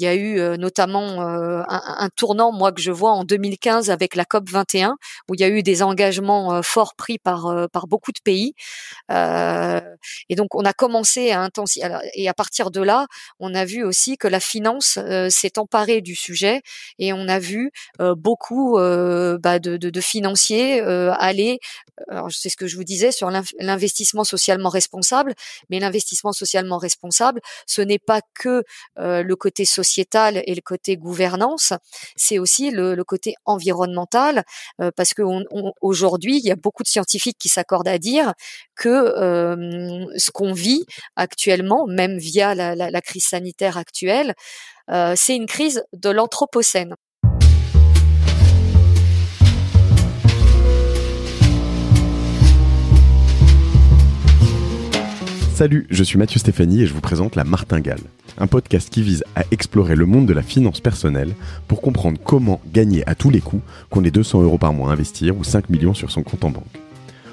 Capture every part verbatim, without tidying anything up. Il y a eu euh, notamment euh, un, un tournant, moi, que je vois en deux mille quinze avec la COP vingt et un, où il y a eu des engagements euh, forts pris par euh, par beaucoup de pays. Euh, et donc, on a commencé à intensifier. Et à partir de là, on a vu aussi que la finance euh, s'est emparée du sujet et on a vu euh, beaucoup euh, bah, de, de, de financiers euh, aller, alors c'est ce que je vous disais, sur l'investissement socialement responsable. Mais l'investissement socialement responsable, ce n'est pas que euh, le côté social, sociétal et le côté gouvernance, c'est aussi le, le côté environnemental, euh, parce que on, on, aujourd'hui, il y a beaucoup de scientifiques qui s'accordent à dire que euh, ce qu'on vit actuellement, même via la, la, la crise sanitaire actuelle, euh, c'est une crise de l'anthropocène. Salut, je suis Matthieu Stefani et je vous présente La Martingale, un podcast qui vise à explorer le monde de la finance personnelle pour comprendre comment gagner à tous les coups qu'on ait deux cents euros par mois à investir ou cinq millions sur son compte en banque.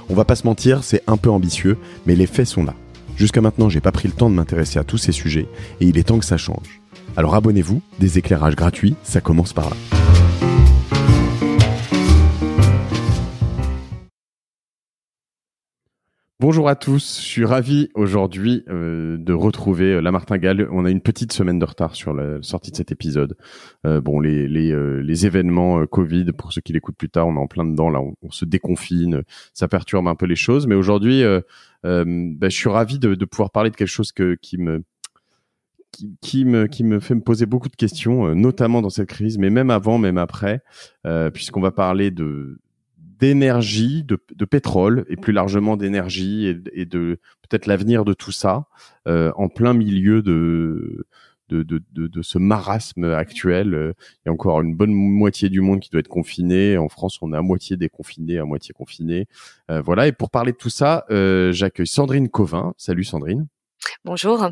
On va pas se mentir, c'est un peu ambitieux, mais les faits sont là. Jusqu'à maintenant, j'ai pas pris le temps de m'intéresser à tous ces sujets et il est temps que ça change. Alors abonnez-vous, des éclairages gratuits, ça commence par là. Bonjour à tous, je suis ravi aujourd'hui euh, de retrouver euh, La Martingale. On a une petite semaine de retard sur la sortie de cet épisode. Euh, bon, les les, euh, les événements euh, Covid, pour ceux qui l'écoutent plus tard, on est en plein dedans, là, on, on se déconfine, ça perturbe un peu les choses. Mais aujourd'hui, euh, euh, bah, je suis ravi de, de pouvoir parler de quelque chose que, qui me... Qui, qui me qui me fait me poser beaucoup de questions, euh, notamment dans cette crise, mais même avant, même après, euh, puisqu'on va parler de... d'énergie, de, de pétrole et plus largement d'énergie et, et de peut-être l'avenir de tout ça euh, en plein milieu de, de, de, de, de ce marasme actuel. Il y a encore une bonne moitié du monde qui doit être confiné. En France, on est à moitié déconfiné, à moitié confiné. Euh, voilà. Et pour parler de tout ça, euh, j'accueille Sandrine Cauvin. Salut Sandrine. Bonjour.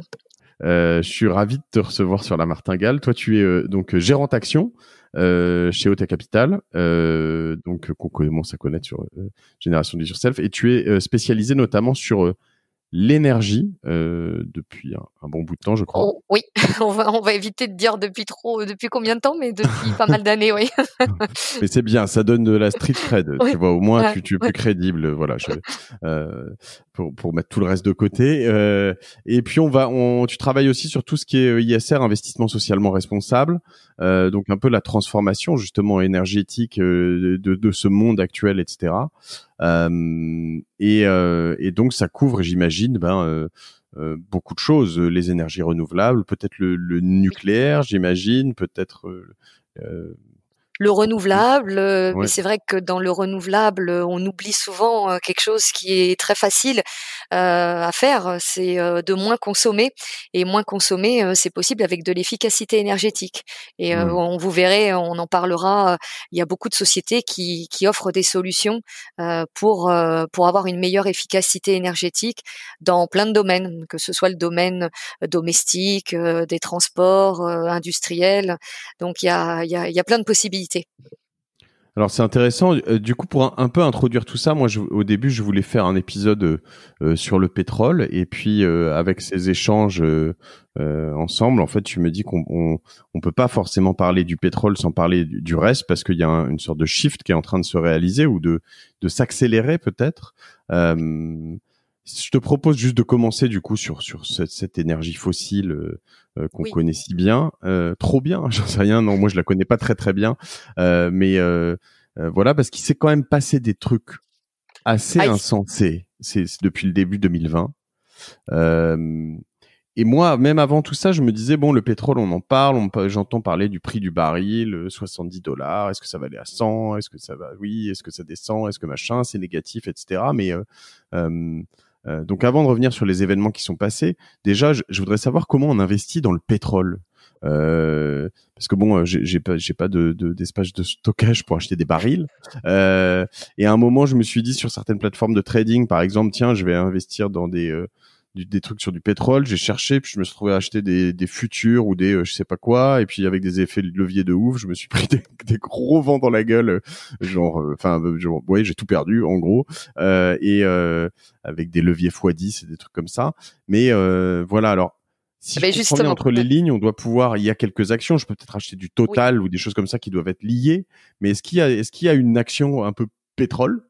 Euh, je suis ravi de te recevoir sur La Martingale. Toi, tu es euh, donc gérante action euh, chez O T E A Capital, euh, donc qu'on commence à connaître sur euh, Génération Do It Yourself, et tu es euh, spécialisée notamment sur euh, l'énergie euh, depuis un, un bon bout de temps, je crois. Oh, oui, on va, on va éviter de dire depuis trop, depuis combien de temps, mais depuis pas mal d'années, oui. Mais c'est bien, ça donne de la street cred, oui. Tu vois, au moins ouais, tu, tu es ouais. plus crédible, voilà, je, euh, pour, pour mettre tout le reste de côté. Euh, et puis on va, on, tu travailles aussi sur tout ce qui est I S R, investissement socialement responsable, euh, donc un peu la transformation justement énergétique euh, de, de ce monde actuel, et cetera. Euh, et, euh, et donc ça couvre, j'imagine, ben euh, euh, beaucoup de choses, les énergies renouvelables, peut-être le, le nucléaire, j'imagine, peut-être euh, le renouvelable. Ouais. Mais c'est vrai que dans le renouvelable, on oublie souvent quelque chose qui est très facile euh, à faire, c'est de moins consommer. Et moins consommer, c'est possible avec de l'efficacité énergétique. Et mmh. euh, on vous verrez, on en parlera. Il y a beaucoup de sociétés qui, qui offrent des solutions euh, pour euh, pour avoir une meilleure efficacité énergétique dans plein de domaines, que ce soit le domaine domestique, euh, des transports, euh, industriels. Donc il y a il y a il y a plein de possibilités. Alors c'est intéressant, du coup pour un, un peu introduire tout ça, moi je, au début je voulais faire un épisode euh, sur le pétrole et puis euh, avec ces échanges euh, euh, ensemble, en fait tu me dis qu'on on, on peut pas forcément parler du pétrole sans parler du, du reste parce qu'il y a un, une sorte de shift qui est en train de se réaliser ou de, de s'accélérer peut-être. Euh, je te propose juste de commencer du coup sur, sur cette, cette énergie fossile euh, qu'on oui. connaît si bien, euh, trop bien, j'en sais rien, non, moi je la connais pas très très bien, euh, mais euh, euh, voilà, parce qu'il s'est quand même passé des trucs assez Aïe. insensés c'est, c'est depuis le début deux mille vingt. Euh, et moi, même avant tout ça, je me disais, bon, le pétrole, on en parle, on, j'entends parler du prix du baril, soixante-dix dollars, est-ce que ça va aller à cent, est-ce que ça va, oui, est-ce que ça descend, est-ce que machin, c'est négatif, et cetera. Mais... Euh, euh, Euh, donc avant de revenir sur les événements qui sont passés, déjà je, je voudrais savoir comment on investit dans le pétrole, euh, parce que bon, j'ai, j'ai pas, j'ai pas de, de, d'espace de stockage pour acheter des barils. Euh, et à un moment, je me suis dit sur certaines plateformes de trading, par exemple, tiens, je vais investir dans des euh, du, des trucs sur du pétrole. J'ai cherché, puis je me suis trouvé à acheter des, des futurs ou des euh, je sais pas quoi, et puis avec des effets de levier de ouf, je me suis pris des, des gros vents dans la gueule, euh, genre, enfin, euh, vous voyez, j'ai tout perdu en gros, euh, et euh, avec des leviers fois dix et des trucs comme ça. Mais euh, voilà, alors Si mais je comprends bien, entre les lignes, on doit pouvoir, il y a quelques actions, je peux peut-être acheter du Total oui. ou des choses comme ça qui doivent être liées, mais est-ce qu'il y a, est-ce qu'il y a une action un peu pétrole?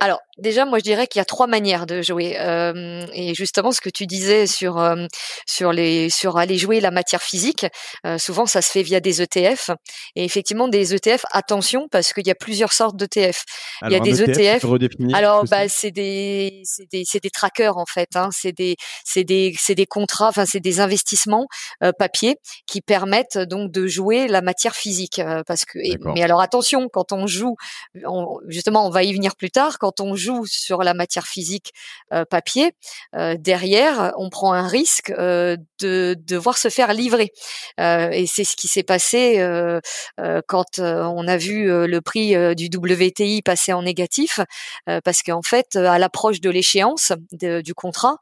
Alors déjà, moi je dirais qu'il y a trois manières de jouer. Euh, et justement, ce que tu disais sur euh, sur les sur aller jouer la matière physique, euh, souvent ça se fait via des E T F. Et effectivement, des E T F. Attention, parce qu'il y a plusieurs sortes d'E T F. Il y a des E T F. Alors, bah c'est des c'est des c'est des trackers en fait. Hein, c'est des c'est des c'est des contrats. Enfin, c'est des investissements euh, papier qui permettent donc de jouer la matière physique. Euh, parce que et, mais alors attention, quand on joue, on, justement, on va y venir plus tard. Quand on joue sur la matière physique euh, papier, euh, derrière, on prend un risque euh, de, de devoir se faire livrer. Euh, et c'est ce qui s'est passé euh, euh, quand euh, on a vu euh, le prix euh, du W T I passer en négatif, euh, parce qu'en fait, à l'approche de l'échéance de, du contrat,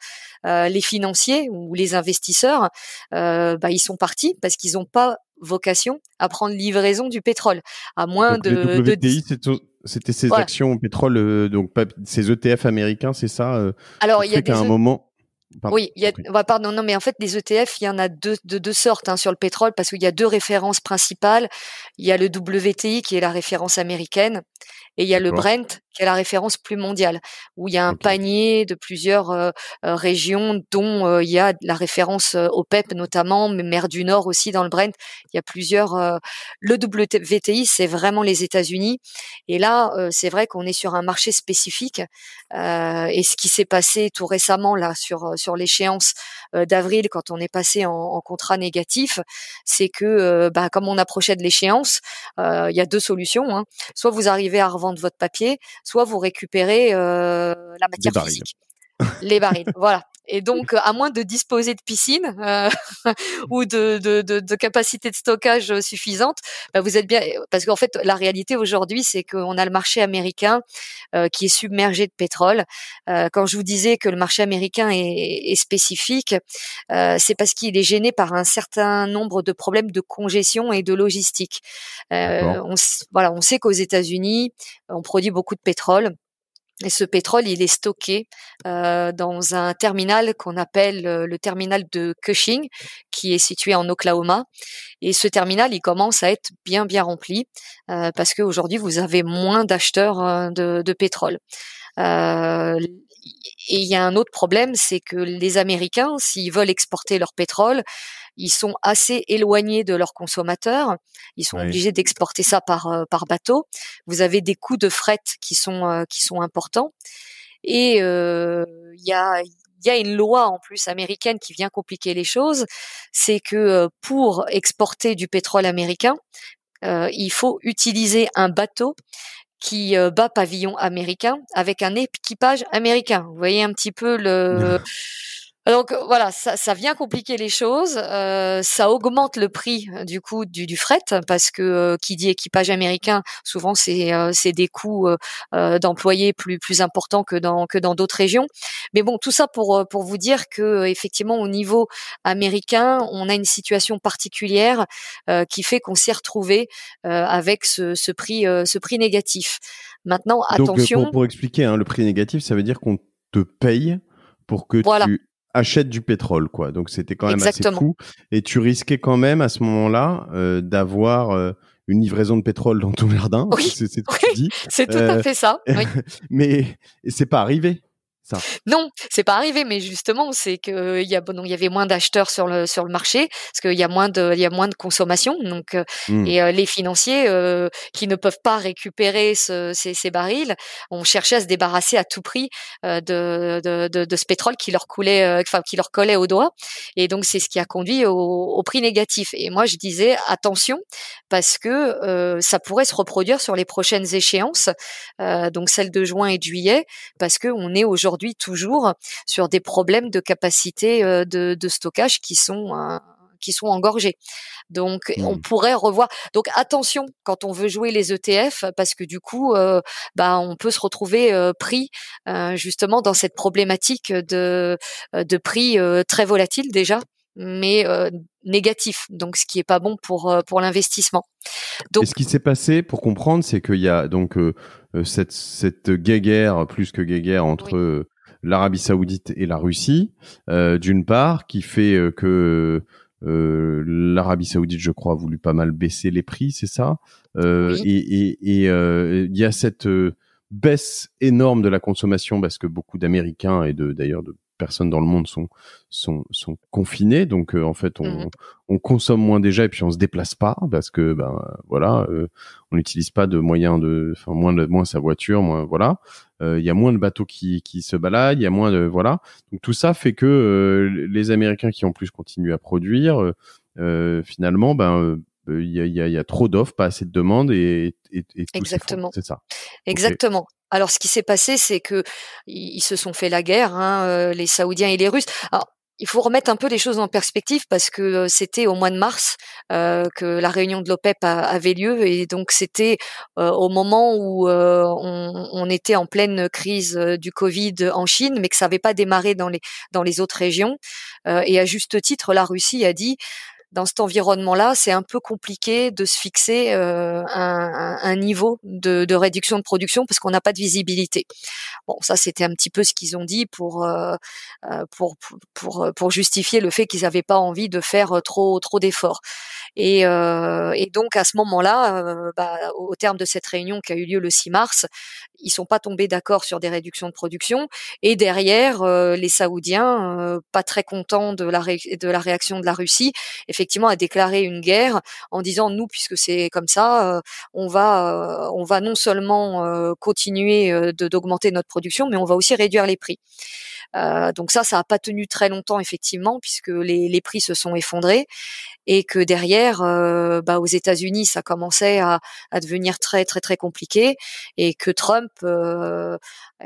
euh, les financiers ou les investisseurs, euh, bah, ils sont partis parce qu'ils n'ont pas vocation à prendre livraison du pétrole, à moins donc, de... Le W T I, de... c'est tout... C'était ces voilà. actions pétrole, euh, donc pas, ces E T F américains, c'est ça euh, alors, il y a des... un moment. Pardon. Oui, il y a, bah, pardon, non, mais en fait, des E T F, il y en a deux, de deux sortes hein, sur le pétrole, parce qu'il y a deux références principales. Il y a le W T I qui est la référence américaine, et il y a D'accord. le Brent qui est la référence plus mondiale, où il y a un okay. panier de plusieurs euh, régions, dont euh, il y a la référence euh, OPEP notamment, mais mer du Nord aussi dans le Brent. Il y a plusieurs. Euh, le W T I, c'est vraiment les États-Unis, et là, euh, c'est vrai qu'on est sur un marché spécifique. Euh, et ce qui s'est passé tout récemment là sur euh, sur l'échéance d'avril, quand on est passé en, en contrat négatif, c'est que, euh, bah, comme on approchait de l'échéance, euh, il y a deux solutions. Hein. Soit vous arrivez à revendre votre papier, soit vous récupérez euh, la matière les physique. Barils. Les barils, voilà. Et donc, à moins de disposer de piscine euh, ou de, de, de, de capacité de stockage suffisante, bah vous êtes bien. Parce qu'en fait, la réalité aujourd'hui, c'est qu'on a le marché américain euh, qui est submergé de pétrole. Euh, quand je vous disais que le marché américain est, est spécifique, euh, c'est parce qu'il est gêné par un certain nombre de problèmes de congestion et de logistique. Euh, on, voilà, on sait qu'aux États-Unis, on produit beaucoup de pétrole. Et ce pétrole, il est stocké euh, dans un terminal qu'on appelle euh, le terminal de Cushing, qui est situé en Oklahoma. Et ce terminal, il commence à être bien, bien rempli euh, parce qu'aujourd'hui, vous avez moins d'acheteurs euh, de, de pétrole. Euh, et il y a un autre problème, c'est que les Américains, s'ils veulent exporter leur pétrole, ils sont assez éloignés de leurs consommateurs. Ils sont oui. obligés d'exporter ça par euh, par bateau. Vous avez des coûts de fret qui sont euh, qui sont importants. Et il euh, y a il y a une loi en plus américaine qui vient compliquer les choses. C'est que euh, pour exporter du pétrole américain, euh, il faut utiliser un bateau qui euh, bat pavillon américain avec un équipage américain. Vous voyez un petit peu le. Donc voilà, ça, ça vient compliquer les choses, euh, ça augmente le prix du coût du, du fret parce que euh, qui dit équipage américain, souvent c'est euh, c'est des coûts euh, d'employés plus plus importants que dans que dans d'autres régions. Mais bon, tout ça pour pour vous dire que effectivement au niveau américain, on a une situation particulière euh, qui fait qu'on s'est retrouvé euh, avec ce, ce prix euh, ce prix négatif. Maintenant, donc, attention. Pour, pour expliquer, hein, le prix négatif, ça veut dire qu'on te paye pour que voilà. tu achète du pétrole, quoi. Donc, c'était quand même Exactement. assez fou. Et tu risquais quand même, à ce moment-là, euh, d'avoir euh, une livraison de pétrole dans ton jardin. Oui, c'est, c'est, oui. Tu dis. c'est tout euh, à fait ça. Oui. Mais c'est pas arrivé. Ça. Non, c'est pas arrivé, mais justement, c'est que il y a bon, il y avait moins d'acheteurs sur le sur le marché, parce qu'il y a moins de il y a moins de consommation, donc mmh. et euh, les financiers euh, qui ne peuvent pas récupérer ce, ces, ces barils, on cherchait à se débarrasser à tout prix euh, de, de de de ce pétrole qui leur coulait, euh, enfin qui leur collait au doigt, et donc c'est ce qui a conduit au, au prix négatif. Et moi, je disais attention parce que euh, ça pourrait se reproduire sur les prochaines échéances, euh, donc celle de juin et de juillet, parce que on est aujourd'hui Aujourd'hui, toujours sur des problèmes de capacité euh, de, de stockage qui sont euh, qui sont engorgés. Donc, mmh. on pourrait revoir. Donc, attention quand on veut jouer les E T F, parce que du coup, euh, bah, on peut se retrouver euh, pris euh, justement dans cette problématique de de prix euh, très volatile déjà, mais euh, négatif. Donc, ce qui est pas bon pour pour l'investissement. Donc, et ce qui s'est passé pour comprendre, c'est qu'il y a donc euh, cette cette guéguerre plus que guéguerre entre oui. l'Arabie Saoudite et la Russie, euh, d'une part, qui fait euh, que euh, l'Arabie Saoudite, je crois, a voulu pas mal baisser les prix, c'est ça euh, oui. Et il et, et, euh, y a cette euh, baisse énorme de la consommation parce que beaucoup d'Américains et de d'ailleurs de personnes dans le monde sont sont sont confinées, donc euh, en fait on, mmh. on consomme moins déjà et puis on se déplace pas parce que ben voilà euh, on n'utilise pas de moyens de enfin moins de moins sa voiture, moins voilà il euh, y a moins de bateaux qui qui se baladent, il y a moins de voilà donc tout ça fait que euh, les Américains qui en plus continuent à produire euh, euh, finalement ben euh, il y a, il y a, il y a trop d'offres, pas assez de demandes et, et, et tout exactement. C'est ça. Exactement. Okay. Alors, ce qui s'est passé, c'est que ils se sont fait la guerre, hein, les Saoudiens et les Russes. Alors, il faut remettre un peu les choses en perspective parce que c'était au mois de mars euh, que la réunion de l'OPEP a, avait lieu et donc c'était euh, au moment où euh, on, on était en pleine crise du Covid en Chine, mais que ça n'avait pas démarré dans les dans les autres régions. Euh, et à juste titre, la Russie a dit. Dans cet environnement-là, c'est un peu compliqué de se fixer euh, un, un niveau de, de réduction de production parce qu'on n'a pas de visibilité. Bon, ça c'était un petit peu ce qu'ils ont dit pour euh, pour pour pour justifier le fait qu'ils n'avaient pas envie de faire trop trop d'efforts. Et, euh, et donc à ce moment-là, euh, bah, au terme de cette réunion qui a eu lieu le six mars, ils sont pas tombés d'accord sur des réductions de production. Et derrière, euh, les Saoudiens, euh, pas très contents de la ré- de la réaction de la Russie, effectivement a déclaré une guerre en disant nous puisque c'est comme ça, euh, on va euh, on va non seulement euh, continuer euh, de, d'augmenter notre production, mais on va aussi réduire les prix. Euh, donc ça, ça n'a pas tenu très longtemps effectivement, puisque les, les prix se sont effondrés et que derrière, euh, bah, aux États-Unis, ça commençait à, à devenir très très très compliqué et que Trump euh,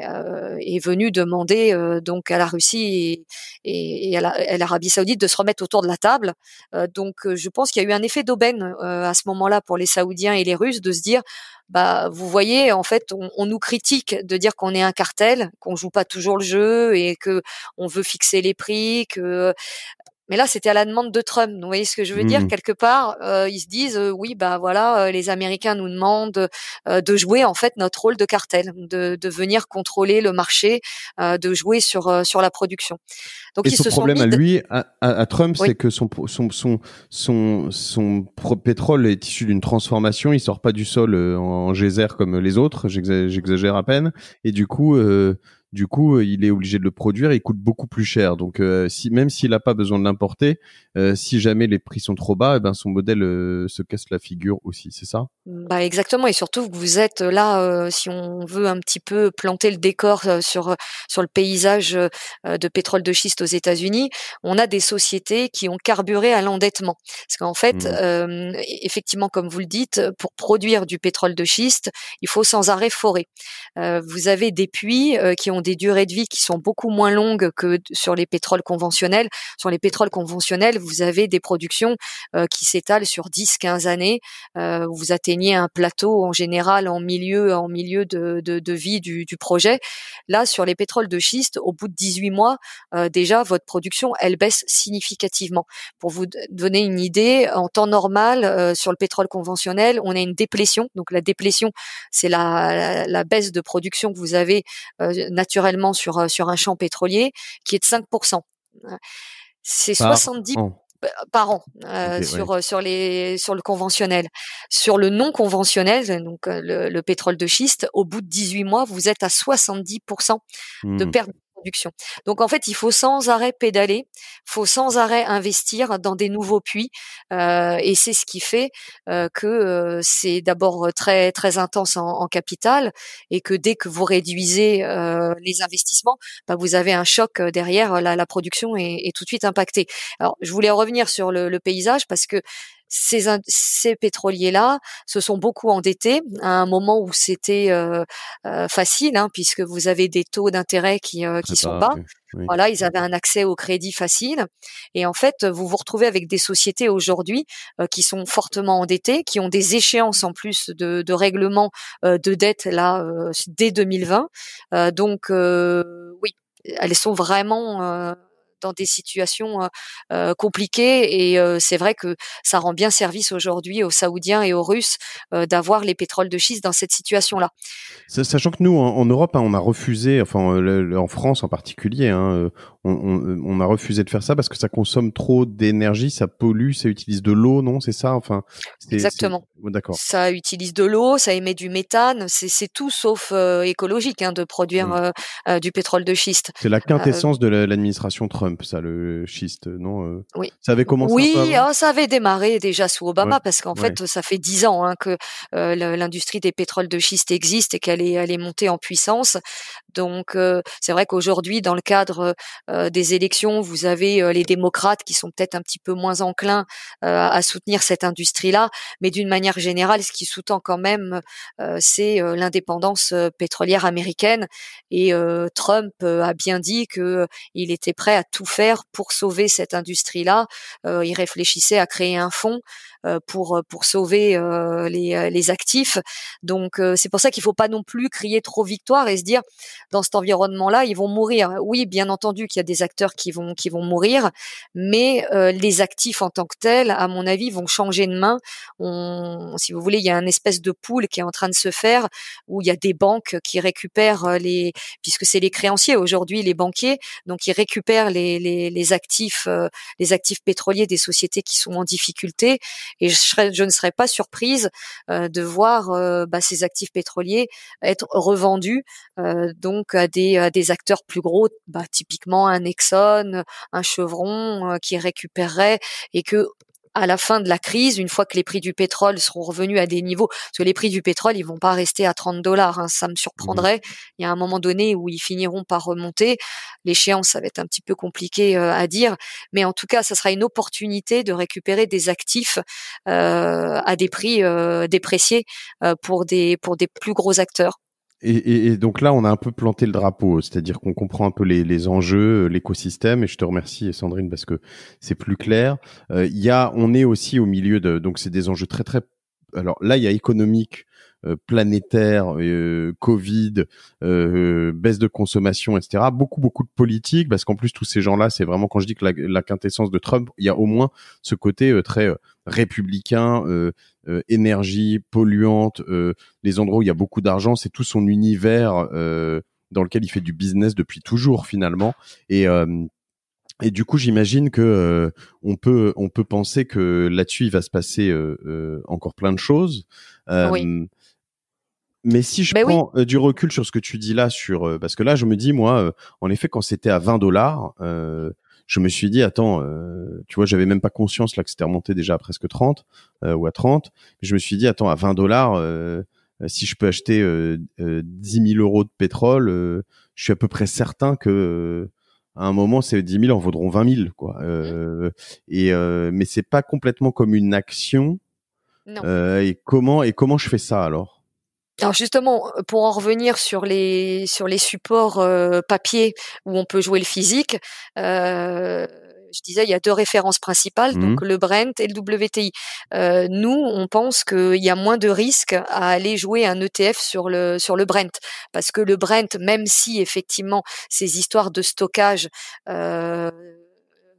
euh, est venu demander euh, donc à la Russie et, et à, la, à l'Arabie Saoudite de se remettre autour de la table. Euh, donc je pense qu'il y a eu un effet d'aubaine euh, à ce moment-là pour les Saoudiens et les Russes de se dire. Bah, vous voyez, en fait, on, on nous critique de dire qu'on est un cartel, qu'on joue pas toujours le jeu et que on veut fixer les prix. Que, mais là, c'était à la demande de Trump. Vous voyez ce que je veux mmh. dire ? Quelque part, euh, ils se disent, euh, oui, bah voilà, euh, les Américains nous demandent euh, de jouer en fait notre rôle de cartel, de, de venir contrôler le marché, euh, de jouer sur euh, sur la production. Donc, et ils son se problème sont mis à lui, à, à Trump, oui. c'est que son son son son, son pro- pétrole est issu d'une transformation. Il sort pas du sol euh, en geyser comme les autres. J'exagère, j'exagère à peine. Et du coup. Euh, Du coup, il est obligé de le produire et il coûte beaucoup plus cher. Donc, euh, si, même s'il n'a pas besoin de l'importer, euh, si jamais les prix sont trop bas, eh ben, son modèle euh, se casse la figure aussi, c'est ça ? Bah, exactement. Et surtout que vous êtes là, euh, si on veut un petit peu planter le décor euh, sur, sur le paysage euh, de pétrole de schiste aux États-Unis, on a des sociétés qui ont carburé à l'endettement. Parce qu'en fait, mmh. euh, effectivement, comme vous le dites, pour produire du pétrole de schiste, il faut sans arrêt forer. Euh, vous avez des puits euh, qui ont des durées de vie qui sont beaucoup moins longues que sur les pétroles conventionnels. Sur les pétroles conventionnels, vous avez des productions euh, qui s'étalent sur dix à quinze années. Euh, vous atteignez un plateau en général en milieu en milieu de, de, de vie du, du projet. Là, sur les pétroles de schiste, au bout de dix-huit mois, euh, déjà, votre production, elle baisse significativement. Pour vous donner une idée, en temps normal, euh, sur le pétrole conventionnel, on a une déplétion. Donc, la déplétion, c'est la, la, la baisse de production que vous avez euh, naturellement sur sur un champ pétrolier qui est de cinq pour cent. C'est soixante-dix pour cent par an euh, okay, sur ouais. sur les sur le conventionnel, sur le non conventionnel, donc le, le pétrole de schiste. Au bout de dix-huit mois, vous êtes à soixante-dix pour cent de mmh. perte de production. Donc en fait, il faut sans arrêt pédaler, faut sans arrêt investir dans des nouveaux puits, euh, et c'est ce qui fait euh, que euh, c'est d'abord très très intense en, en capital et que dès que vous réduisez euh, les investissements, bah, vous avez un choc derrière, la, la production est, est tout de suite impactée. Alors je voulais revenir sur le, le paysage parce que Ces, ces pétroliers-là se sont beaucoup endettés à un moment où c'était euh, euh, facile, hein, puisque vous avez des taux d'intérêt qui, euh, qui sont bas. Oui. Voilà, ils avaient un accès au crédit facile. Et en fait, vous vous retrouvez avec des sociétés aujourd'hui euh, qui sont fortement endettées, qui ont des échéances en plus de, de règlement euh, de dette là euh, dès deux mille vingt. Euh, donc, euh, oui, elles sont vraiment... Euh, dans des situations euh, euh, compliquées, et euh, c'est vrai que ça rend bien service aujourd'hui aux Saoudiens et aux Russes euh, d'avoir les pétroles de schiste dans cette situation-là. Sachant que nous, en, en Europe, hein, on a refusé, enfin le, le, en France en particulier, hein, on, on, on a refusé de faire ça parce que ça consomme trop d'énergie, ça pollue, ça utilise de l'eau, non? C'est ça, enfin. Exactement. Oh, d'accord. Ça utilise de l'eau, ça émet du méthane, c'est, c'est tout sauf euh, écologique hein, de produire mmh. euh, euh, du pétrole de schiste. C'est la quintessence euh, de la, l'administration Trump, ça, le schiste, non? Oui. Ça avait commencé. Oui, oh, ça avait démarré déjà sous Obama, ouais, parce qu'en ouais. fait, ça fait dix ans hein, que euh, l'industrie des pétroles de schiste existe et qu'elle est, elle est montée en puissance. Donc, euh, c'est vrai qu'aujourd'hui, dans le cadre euh, des élections, vous avez euh, les démocrates qui sont peut-être un petit peu moins enclins euh, à soutenir cette industrie-là, mais d'une manière générale, ce qui sous-tend quand même, euh, c'est euh, l'indépendance euh, pétrolière américaine. Et euh, Trump euh, a bien dit que euh, il était prêt à tout faire pour sauver cette industrie-là. Euh, il réfléchissait à créer un fonds euh, pour pour sauver euh, les, les actifs. Donc, euh, c'est pour ça qu'il faut pas non plus crier trop victoire et se dire dans cet environnement-là, ils vont mourir. Oui, bien entendu qu'il y a des acteurs qui vont qui vont mourir, mais euh, les actifs en tant que tels, à mon avis, vont changer de main. On, si vous voulez, il y a une espèce de pool qui est en train de se faire où il y a des banques qui récupèrent les, puisque c'est les créanciers aujourd'hui, les banquiers, donc ils récupèrent les les, les actifs euh, les actifs pétroliers des sociétés qui sont en difficulté. Et je, serais, je ne serais pas surprise euh, de voir euh, bah, ces actifs pétroliers être revendus. Euh, donc donc à des, à des acteurs plus gros, bah, typiquement un Exxon, un Chevron euh, qui récupérerait, et que à la fin de la crise, une fois que les prix du pétrole seront revenus à des niveaux, parce que les prix du pétrole, ils vont pas rester à trente dollars, hein, ça me surprendrait. Il y a un moment donné où ils finiront par remonter. L'échéance, ça va être un petit peu compliqué euh, à dire, mais en tout cas, ça sera une opportunité de récupérer des actifs euh, à des prix euh, dépréciés euh, pour des pour des plus gros acteurs. Et, et, et donc là, on a un peu planté le drapeau, c'est-à-dire qu'on comprend un peu les, les enjeux, l'écosystème. Et je te remercie, Sandrine, parce que c'est plus clair. Il euh, y a, on est aussi au milieu de, donc c'est des enjeux très très. Alors là, il y a économique, euh, planétaire, euh, Covid, euh, baisse de consommation, et cetera. Beaucoup beaucoup de politique, parce qu'en plus tous ces gens-là, c'est vraiment quand je dis que la, la quintessence de Trump, il y a au moins ce côté euh, très euh, républicain. Euh, Euh, énergie polluante, euh, les endroits où il y a beaucoup d'argent, c'est tout son univers euh, dans lequel il fait du business depuis toujours finalement. Et euh, et du coup, j'imagine que euh, on peut on peut penser que là-dessus il va se passer euh, euh, encore plein de choses. Euh, oui. Mais si je ben prends oui. du recul sur ce que tu dis là, sur euh, parce que là, je me dis moi, euh, en effet, quand c'était à vingt dollars. Euh, Je me suis dit, attends, euh, tu vois, j'avais même pas conscience là que c'était remonté déjà à presque trente euh, ou à trente. Je me suis dit, attends, à vingt dollars, euh, si je peux acheter euh, euh, dix mille euros de pétrole, euh, je suis à peu près certain que euh, à un moment, ces dix mille en vaudront vingt mille, quoi. Euh, et euh, mais c'est pas complètement comme une action. Non. Euh, et comment et comment je fais ça alors? Alors justement, pour en revenir sur les sur les supports euh, papier où on peut jouer le physique, euh, je disais il y a deux références principales, mmh. donc le Brent et le W T I. Euh, nous, on pense qu'il y a moins de risques à aller jouer un E T F sur le sur le Brent, parce que le Brent, même si effectivement ces histoires de stockage euh,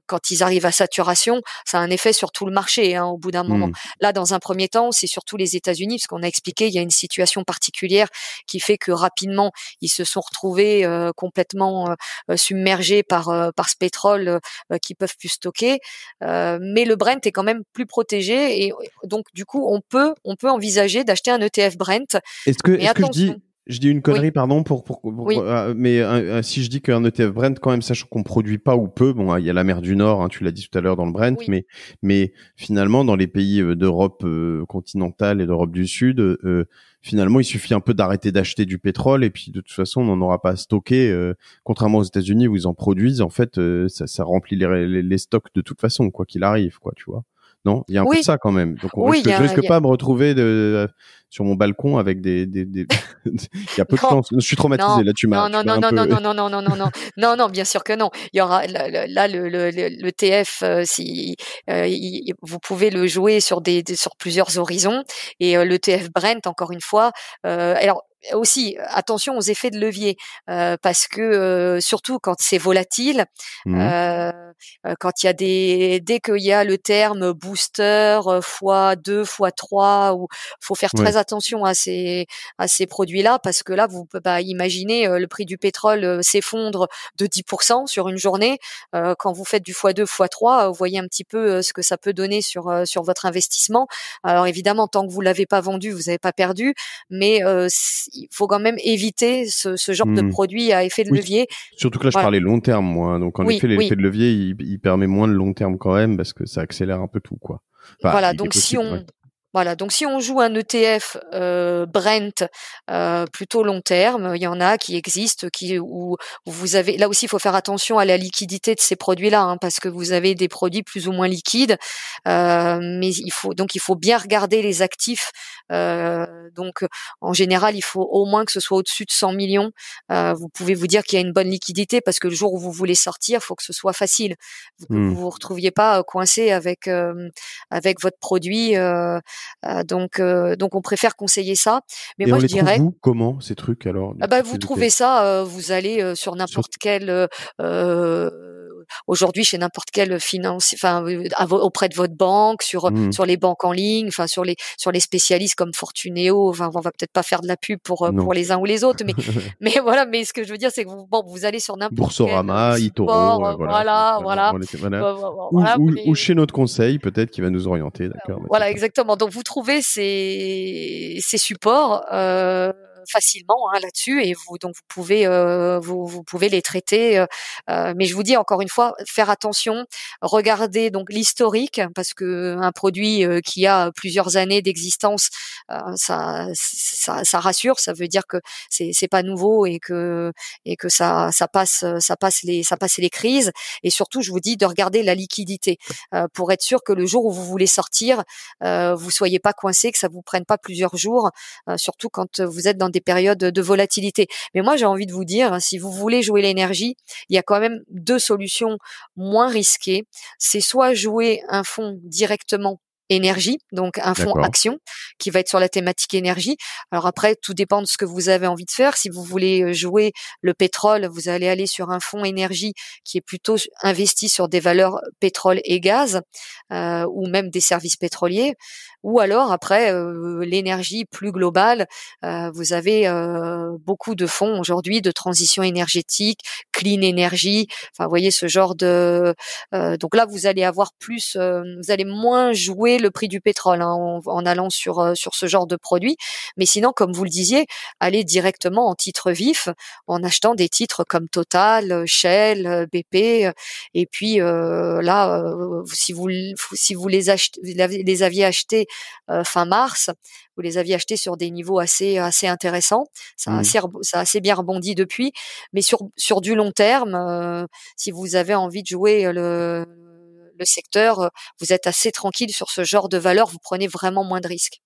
quand ils arrivent à saturation, ça a un effet sur tout le marché hein, au bout d'un mmh. moment. Là, dans un premier temps, c'est surtout les États-Unis, parce qu'on a expliqué, il y a une situation particulière qui fait que rapidement, ils se sont retrouvés euh, complètement euh, submergés par euh, par ce pétrole euh, qu'ils peuvent plus stocker. Euh, mais le Brent est quand même plus protégé, et donc du coup, on peut on peut envisager d'acheter un E T F Brent. Est-ce que, est-ce que je dis Je dis une connerie, oui. pardon, pour, pour, pour, oui. euh, mais euh, si je dis qu'un E T F Brent, quand même, sachant qu'on produit pas ou peu, bon, il y a la mer du Nord, hein, tu l'as dit tout à l'heure dans le Brent, oui. mais, mais finalement, dans les pays d'Europe euh, continentale et d'Europe du Sud, euh, finalement, il suffit un peu d'arrêter d'acheter du pétrole et puis de toute façon, on n'en aura pas à stocker. Euh, contrairement aux États-Unis où ils en produisent, en fait, euh, ça, ça remplit les, les, les stocks de toute façon, quoi qu'il arrive, quoi, tu vois. Non, il y a un oui. peu de ça quand même. Donc, on oui, risque, a, je risque a... pas à me retrouver de, sur mon balcon avec des. des, des... il y a peu non. de chance. Je suis traumatisé. Non. Là, tu m'as. Non, tu non, non, non, peu... non, non, non, non, non, non, non, non, bien sûr que non. Il y aura là le le, le, le T F. Euh, si euh, il, vous pouvez le jouer sur des, des sur plusieurs horizons, et euh, le T F Brent, encore une fois. Euh, alors. aussi attention aux effets de levier, euh, parce que euh, surtout quand c'est volatile, mmh. euh, quand il y a des dès qu'il y a le terme booster fois deux, fois trois, ou faut faire très ouais. attention à ces à ces produits-là, parce que là vous bah, imaginez le prix du pétrole s'effondre de dix pour cent sur une journée. Euh, quand vous faites du fois deux, fois trois, vous voyez un petit peu ce que ça peut donner sur sur votre investissement. Alors évidemment, tant que vous l'avez pas vendu, vous n'avez pas perdu, mais euh, il faut quand même éviter ce, ce genre mmh. de produit à effet de oui. levier. Surtout que là, voilà. je parlais long terme, moi. Donc, en oui, effet, l'effet oui. de levier, il, il permet moins de long terme quand même, parce que ça accélère un peu tout, quoi. Enfin, voilà, donc possible, si on... Ouais. Voilà, donc si on joue un E T F euh, Brent euh, plutôt long terme, il y en a qui existent, qui où vous avez là aussi il faut faire attention à la liquidité de ces produits-là, hein, parce que vous avez des produits plus ou moins liquides, euh, mais il faut donc il faut bien regarder les actifs. Euh, donc en général, il faut au moins que ce soit au-dessus de cent millions. Euh, vous pouvez vous dire qu'il y a une bonne liquidité, parce que le jour où vous voulez sortir, il faut que ce soit facile. Vous ne mmh. vous, vous retrouviez pas coincé avec euh, avec votre produit. Euh, Euh, donc, euh, donc on préfère conseiller ça. Mais et moi, on les je dirais. Trouve, vous, comment ces trucs alors ah bah, vous trouvez ça. Euh, vous allez euh, sur n'importe sur... quel. Euh, euh, Aujourd'hui, chez n'importe quelle finance, enfin auprès de votre banque, sur mmh. sur les banques en ligne, enfin sur les sur les spécialistes comme Fortuneo. Enfin, on va peut-être pas faire de la pub pour non. pour les uns ou les autres, mais mais voilà. Mais ce que je veux dire, c'est que vous, bon, vous allez sur n'importe Boursorama, quel Itoro, sport, euh, voilà, voilà, voilà. Ou, voilà ou, les... ou chez notre conseil, peut-être qui va nous orienter, d'accord. Voilà, bah, exactement. Donc vous trouvez ces ces supports. Euh, facilement hein, là-dessus, et vous donc vous pouvez euh, vous, vous pouvez les traiter, euh, mais je vous dis encore une fois, faire attention, regardez donc l'historique, parce que un produit euh, qui a plusieurs années d'existence, euh, ça, ça ça rassure, ça veut dire que c'est c'est pas nouveau et que et que ça ça passe ça passe les ça passe les crises, et surtout je vous dis de regarder la liquidité euh, pour être sûr que le jour où vous voulez sortir, euh, vous soyez pas coincé, que ça vous prenne pas plusieurs jours, euh, surtout quand vous êtes dans des des périodes de volatilité. Mais moi, j'ai envie de vous dire, si vous voulez jouer l'énergie, il y a quand même deux solutions moins risquées. C'est soit jouer un fonds directement énergie, donc un fonds action qui va être sur la thématique énergie. Alors après, tout dépend de ce que vous avez envie de faire. Si vous voulez jouer le pétrole, vous allez aller sur un fonds énergie qui est plutôt investi sur des valeurs pétrole et gaz, euh, ou même des services pétroliers. Ou alors après, euh, l'énergie plus globale, euh, vous avez euh, beaucoup de fonds aujourd'hui de transition énergétique, clean energy, enfin vous voyez ce genre de... Euh, donc là, vous allez avoir plus... Euh, vous allez moins jouer le prix du pétrole hein, en, en allant sur euh, sur ce genre de produit, mais sinon comme vous le disiez, allez directement en titres vifs en achetant des titres comme Total, Shell, B P, et puis euh, là euh, si vous si vous les achetez, les aviez achetés euh, fin mars, vous les aviez achetés sur des niveaux assez assez intéressants, ça mmh. assez ça a assez bien rebondi depuis, mais sur sur du long terme, euh, si vous avez envie de jouer le le secteur, vous êtes assez tranquille sur ce genre de valeur, vous prenez vraiment moins de risques.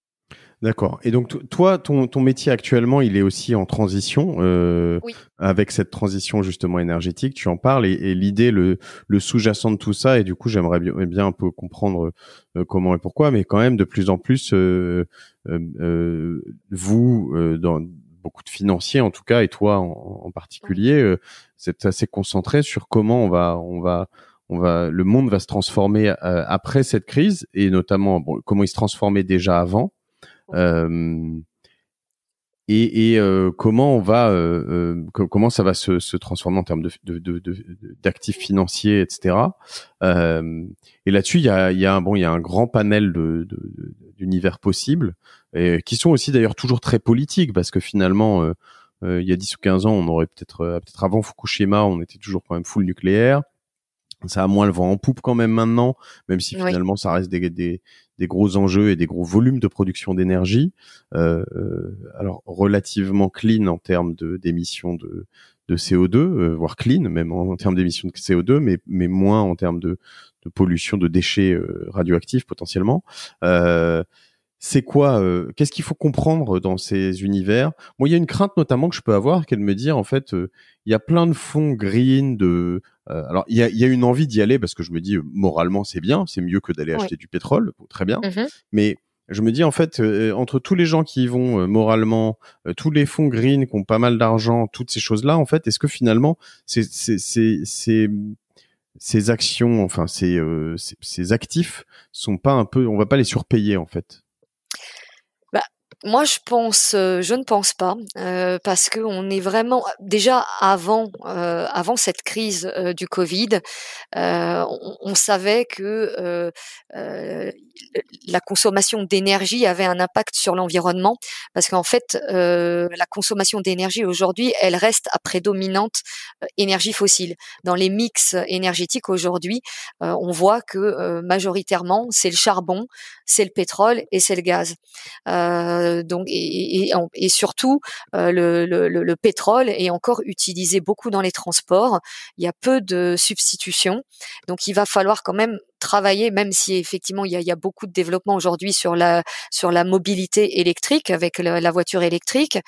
D'accord. Et donc, t- toi, ton, ton métier actuellement, il est aussi en transition, euh, oui. avec cette transition justement énergétique, tu en parles, et, et l'idée, le, le sous-jacent de tout ça, et du coup, j'aimerais bien, bien un peu comprendre euh, comment et pourquoi, mais quand même, de plus en plus, euh, euh, euh, vous, euh, dans beaucoup de financiers en tout cas, et toi en, en particulier, euh, c'est assez concentré sur comment on va... On va On va, le monde va se transformer euh, après cette crise, et notamment bon, comment il se transformait déjà avant, euh, et, et euh, comment on va, euh, euh, comment ça va se, se transformer en termes de, de, de, de, d'actifs financiers, et cetera. Euh, et là-dessus, il y a, il y a un bon, il y a un grand panel de, de, de, d'univers possibles, et qui sont aussi d'ailleurs toujours très politiques, parce que finalement, euh, euh, il y a dix ou quinze ans, on aurait peut-être, euh, peut-être avant Fukushima, on était toujours quand même full nucléaire. Ça a moins le vent en poupe quand même maintenant, même si finalement oui. ça reste des, des, des gros enjeux et des gros volumes de production d'énergie, euh, euh, alors relativement clean en termes de, d'émissions de, de C O deux, euh, voire clean même en, en termes d'émissions de C O deux, mais, mais moins en termes de, de pollution, de déchets euh, radioactifs potentiellement. Euh, c'est quoi euh, qu'est-ce qu'il faut comprendre dans ces univers? Moi, il y a une crainte notamment que je peux avoir, qu'elle me dit en fait, euh, il y a plein de fonds green, de... Euh, alors, il y a, y a une envie d'y aller parce que je me dis, euh, moralement, c'est bien, c'est mieux que d'aller oui. acheter du pétrole, bon, très bien. Mm-hmm. Mais je me dis en fait, euh, entre tous les gens qui y vont euh, moralement, euh, tous les fonds green qui ont pas mal d'argent, toutes ces choses-là, en fait, est-ce que finalement, c'est, c'est, c'est, c'est... ces actions, enfin ces, euh, ces, ces actifs sont pas un peu, on va pas les surpayer en fait. Bah moi je pense, euh, je ne pense pas euh, parce que on est vraiment déjà avant euh, avant cette crise euh, du Covid, euh, on, on savait que euh, euh, la consommation d'énergie avait un impact sur l'environnement parce qu'en fait euh, la consommation d'énergie aujourd'hui elle reste à prédominante euh, énergie fossile. Dans les mix énergétiques aujourd'hui, euh, on voit que euh, majoritairement c'est le charbon, c'est le pétrole et c'est le gaz. Euh, donc et, et, et surtout euh, le, le, le pétrole est encore utilisé beaucoup dans les transports. Il y a peu de substitutions, donc il va falloir quand même travailler, même si effectivement il y a, il y a beaucoup de développement aujourd'hui sur la sur la mobilité électrique avec le, la voiture électrique,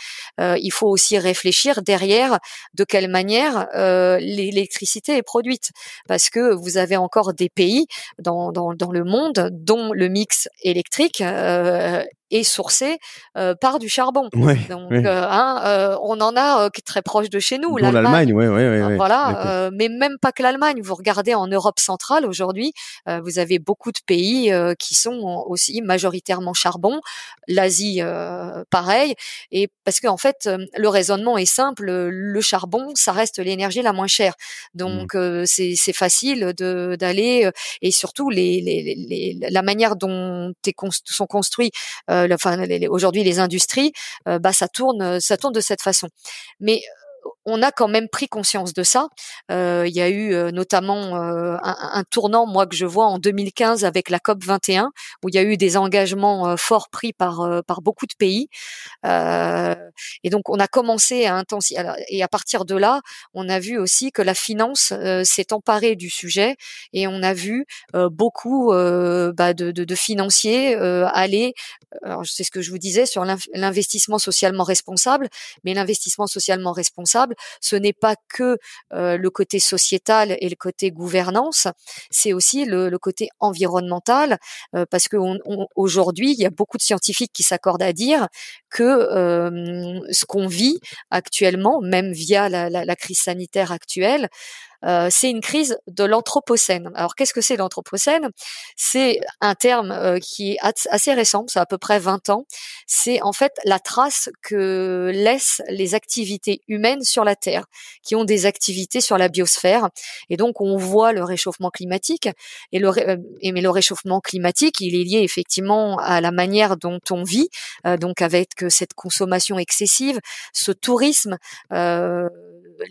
euh, il faut aussi réfléchir derrière de quelle manière euh, l'électricité est produite, parce que vous avez encore des pays dans dans, dans le monde dont le mix électrique euh, est sourcé euh, par du charbon. Ouais, donc, ouais. Euh, hein, euh, on en a euh, très proche de chez nous. Bon, l'Allemagne, ouais, ouais, ouais, euh, ouais. Voilà, euh, mais même pas que l'Allemagne. Vous regardez en Europe centrale aujourd'hui, euh, vous avez beaucoup de pays euh, qui sont aussi majoritairement charbon. L'Asie, euh, pareil. Et parce qu'en fait, euh, le raisonnement est simple. Le charbon, ça reste l'énergie la moins chère. Donc, mmh. euh, c'est, c'est facile de, d'aller. Euh, et surtout, les, les, les, les, la manière dont t'es cons- sont construits euh, Enfin, aujourd'hui, les industries, euh, bah, ça tourne, ça tourne de cette façon. Mais on a quand même pris conscience de ça. Euh, il y a eu euh, notamment euh, un, un tournant, moi, que je vois en deux mille quinze avec la C O P vingt et un, où il y a eu des engagements euh, forts pris par euh, par beaucoup de pays. Euh, et donc, on a commencé à intensifier. Et à partir de là, on a vu aussi que la finance euh, s'est emparée du sujet et on a vu euh, beaucoup euh, bah, de, de, de financiers euh, aller, alors c'est ce que je vous disais, sur l'inv- l'investissement socialement responsable, mais l'investissement socialement responsable, ce n'est pas que euh, le côté sociétal et le côté gouvernance, c'est aussi le, le côté environnemental, euh, parce que on, on, aujourd'hui, il y a beaucoup de scientifiques qui s'accordent à dire que euh, ce qu'on vit actuellement, même via la, la, la crise sanitaire actuelle, Euh, c'est une crise de l'anthropocène. Alors, qu'est-ce que c'est l'anthropocène ? C'est un terme euh, qui est assez récent, c'est à peu près vingt ans. C'est en fait la trace que laissent les activités humaines sur la Terre, qui ont des activités sur la biosphère. Et donc, on voit le réchauffement climatique. Et le, ré... et mais le réchauffement climatique, il est lié effectivement à la manière dont on vit, euh, donc avec cette consommation excessive, ce tourisme, euh,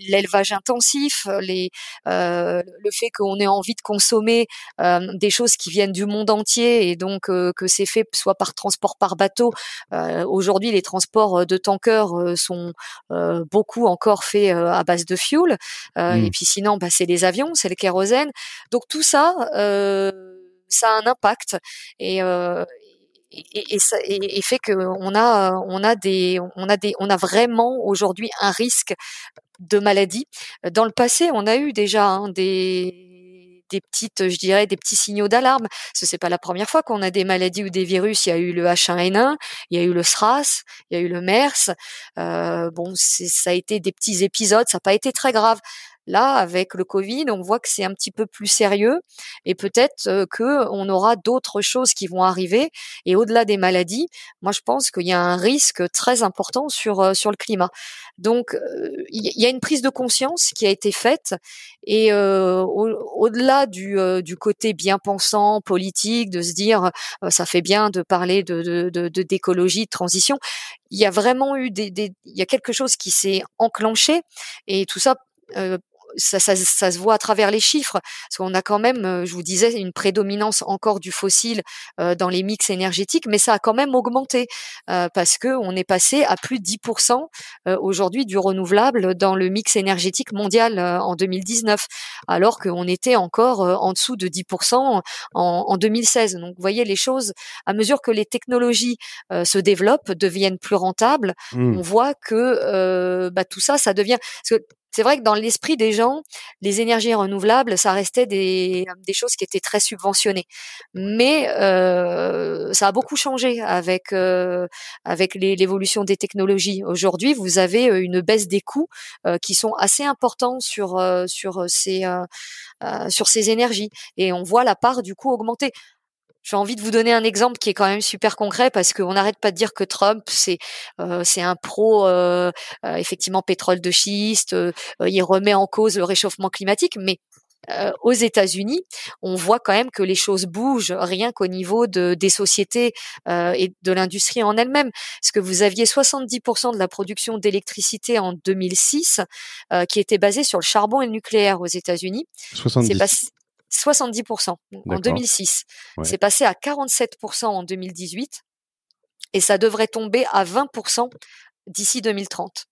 l'élevage intensif, les... Euh, le fait qu'on ait envie de consommer euh, des choses qui viennent du monde entier et donc euh, que c'est fait soit par transport par bateau. Euh, aujourd'hui, les transports de tankers euh, sont euh, beaucoup encore faits euh, à base de fuel. Euh, mmh. Et puis sinon, bah, c'est les avions, c'est le kérosène. Donc tout ça, euh, ça a un impact et, euh, et, et, ça, et, et fait qu'on a, on a des, on a des, on a vraiment aujourd'hui un risque de maladies. Dans le passé, on a eu déjà hein, des, des petites, je dirais, des petits signaux d'alarme. Ce n'est pas la première fois qu'on a des maladies ou des virus. Il y a eu le H un N un, il y a eu le SRAS, il y a eu le MERS. Euh, bon, c'est, ça a été des petits épisodes, ça n'a pas été très grave. Là, avec le Covid, on voit que c'est un petit peu plus sérieux et peut-être euh, que on aura d'autres choses qui vont arriver. Et au-delà des maladies, moi, je pense qu'il y a un risque très important sur euh, sur le climat. Donc, il euh, y a une prise de conscience qui a été faite et euh, au, au-delà du euh, du côté bien pensant, politique, de se dire euh, ça fait bien de parler de, de, de, de d'écologie, de transition. Il y a vraiment eu des des il y a quelque chose qui s'est enclenché et tout ça. Euh, Ça, ça, ça se voit à travers les chiffres, parce qu'on a quand même, je vous disais, une prédominance encore du fossile euh, dans les mix énergétiques, mais ça a quand même augmenté euh, parce que on est passé à plus de dix pour cent euh, aujourd'hui du renouvelable dans le mix énergétique mondial euh, en deux mille dix-neuf, alors qu'on était encore euh, en dessous de dix pour cent en, en deux mille seize. Donc, vous voyez les choses, à mesure que les technologies euh, se développent, deviennent plus rentables, mmh. on voit que euh, bah, tout ça, ça devient... Parce que c'est vrai que dans l'esprit des gens, les énergies renouvelables, ça restait des, des choses qui étaient très subventionnées. Mais euh, ça a beaucoup changé avec euh, avec les, l'évolution des technologies. Aujourd'hui, vous avez une baisse des coûts euh, qui sont assez importants sur euh, sur ces euh, euh, sur ces énergies, et on voit la part du coût augmenter. J'ai envie de vous donner un exemple qui est quand même super concret, parce qu'on n'arrête pas de dire que Trump, c'est euh, c'est un pro, euh, euh, effectivement, pétrole de schiste, euh, il remet en cause le réchauffement climatique, mais euh, aux États-Unis, on voit quand même que les choses bougent, rien qu'au niveau de, des sociétés euh, et de l'industrie en elle-même. Parce que vous aviez soixante-dix pour cent de la production d'électricité en deux mille six euh, qui était basée sur le charbon et le nucléaire aux États-Unis. soixante-dix C'est pas... soixante-dix pour cent en deux mille six. Ouais. C'est passé à quarante-sept pour cent en deux mille dix-huit et ça devrait tomber à vingt pour cent d'ici deux mille trente.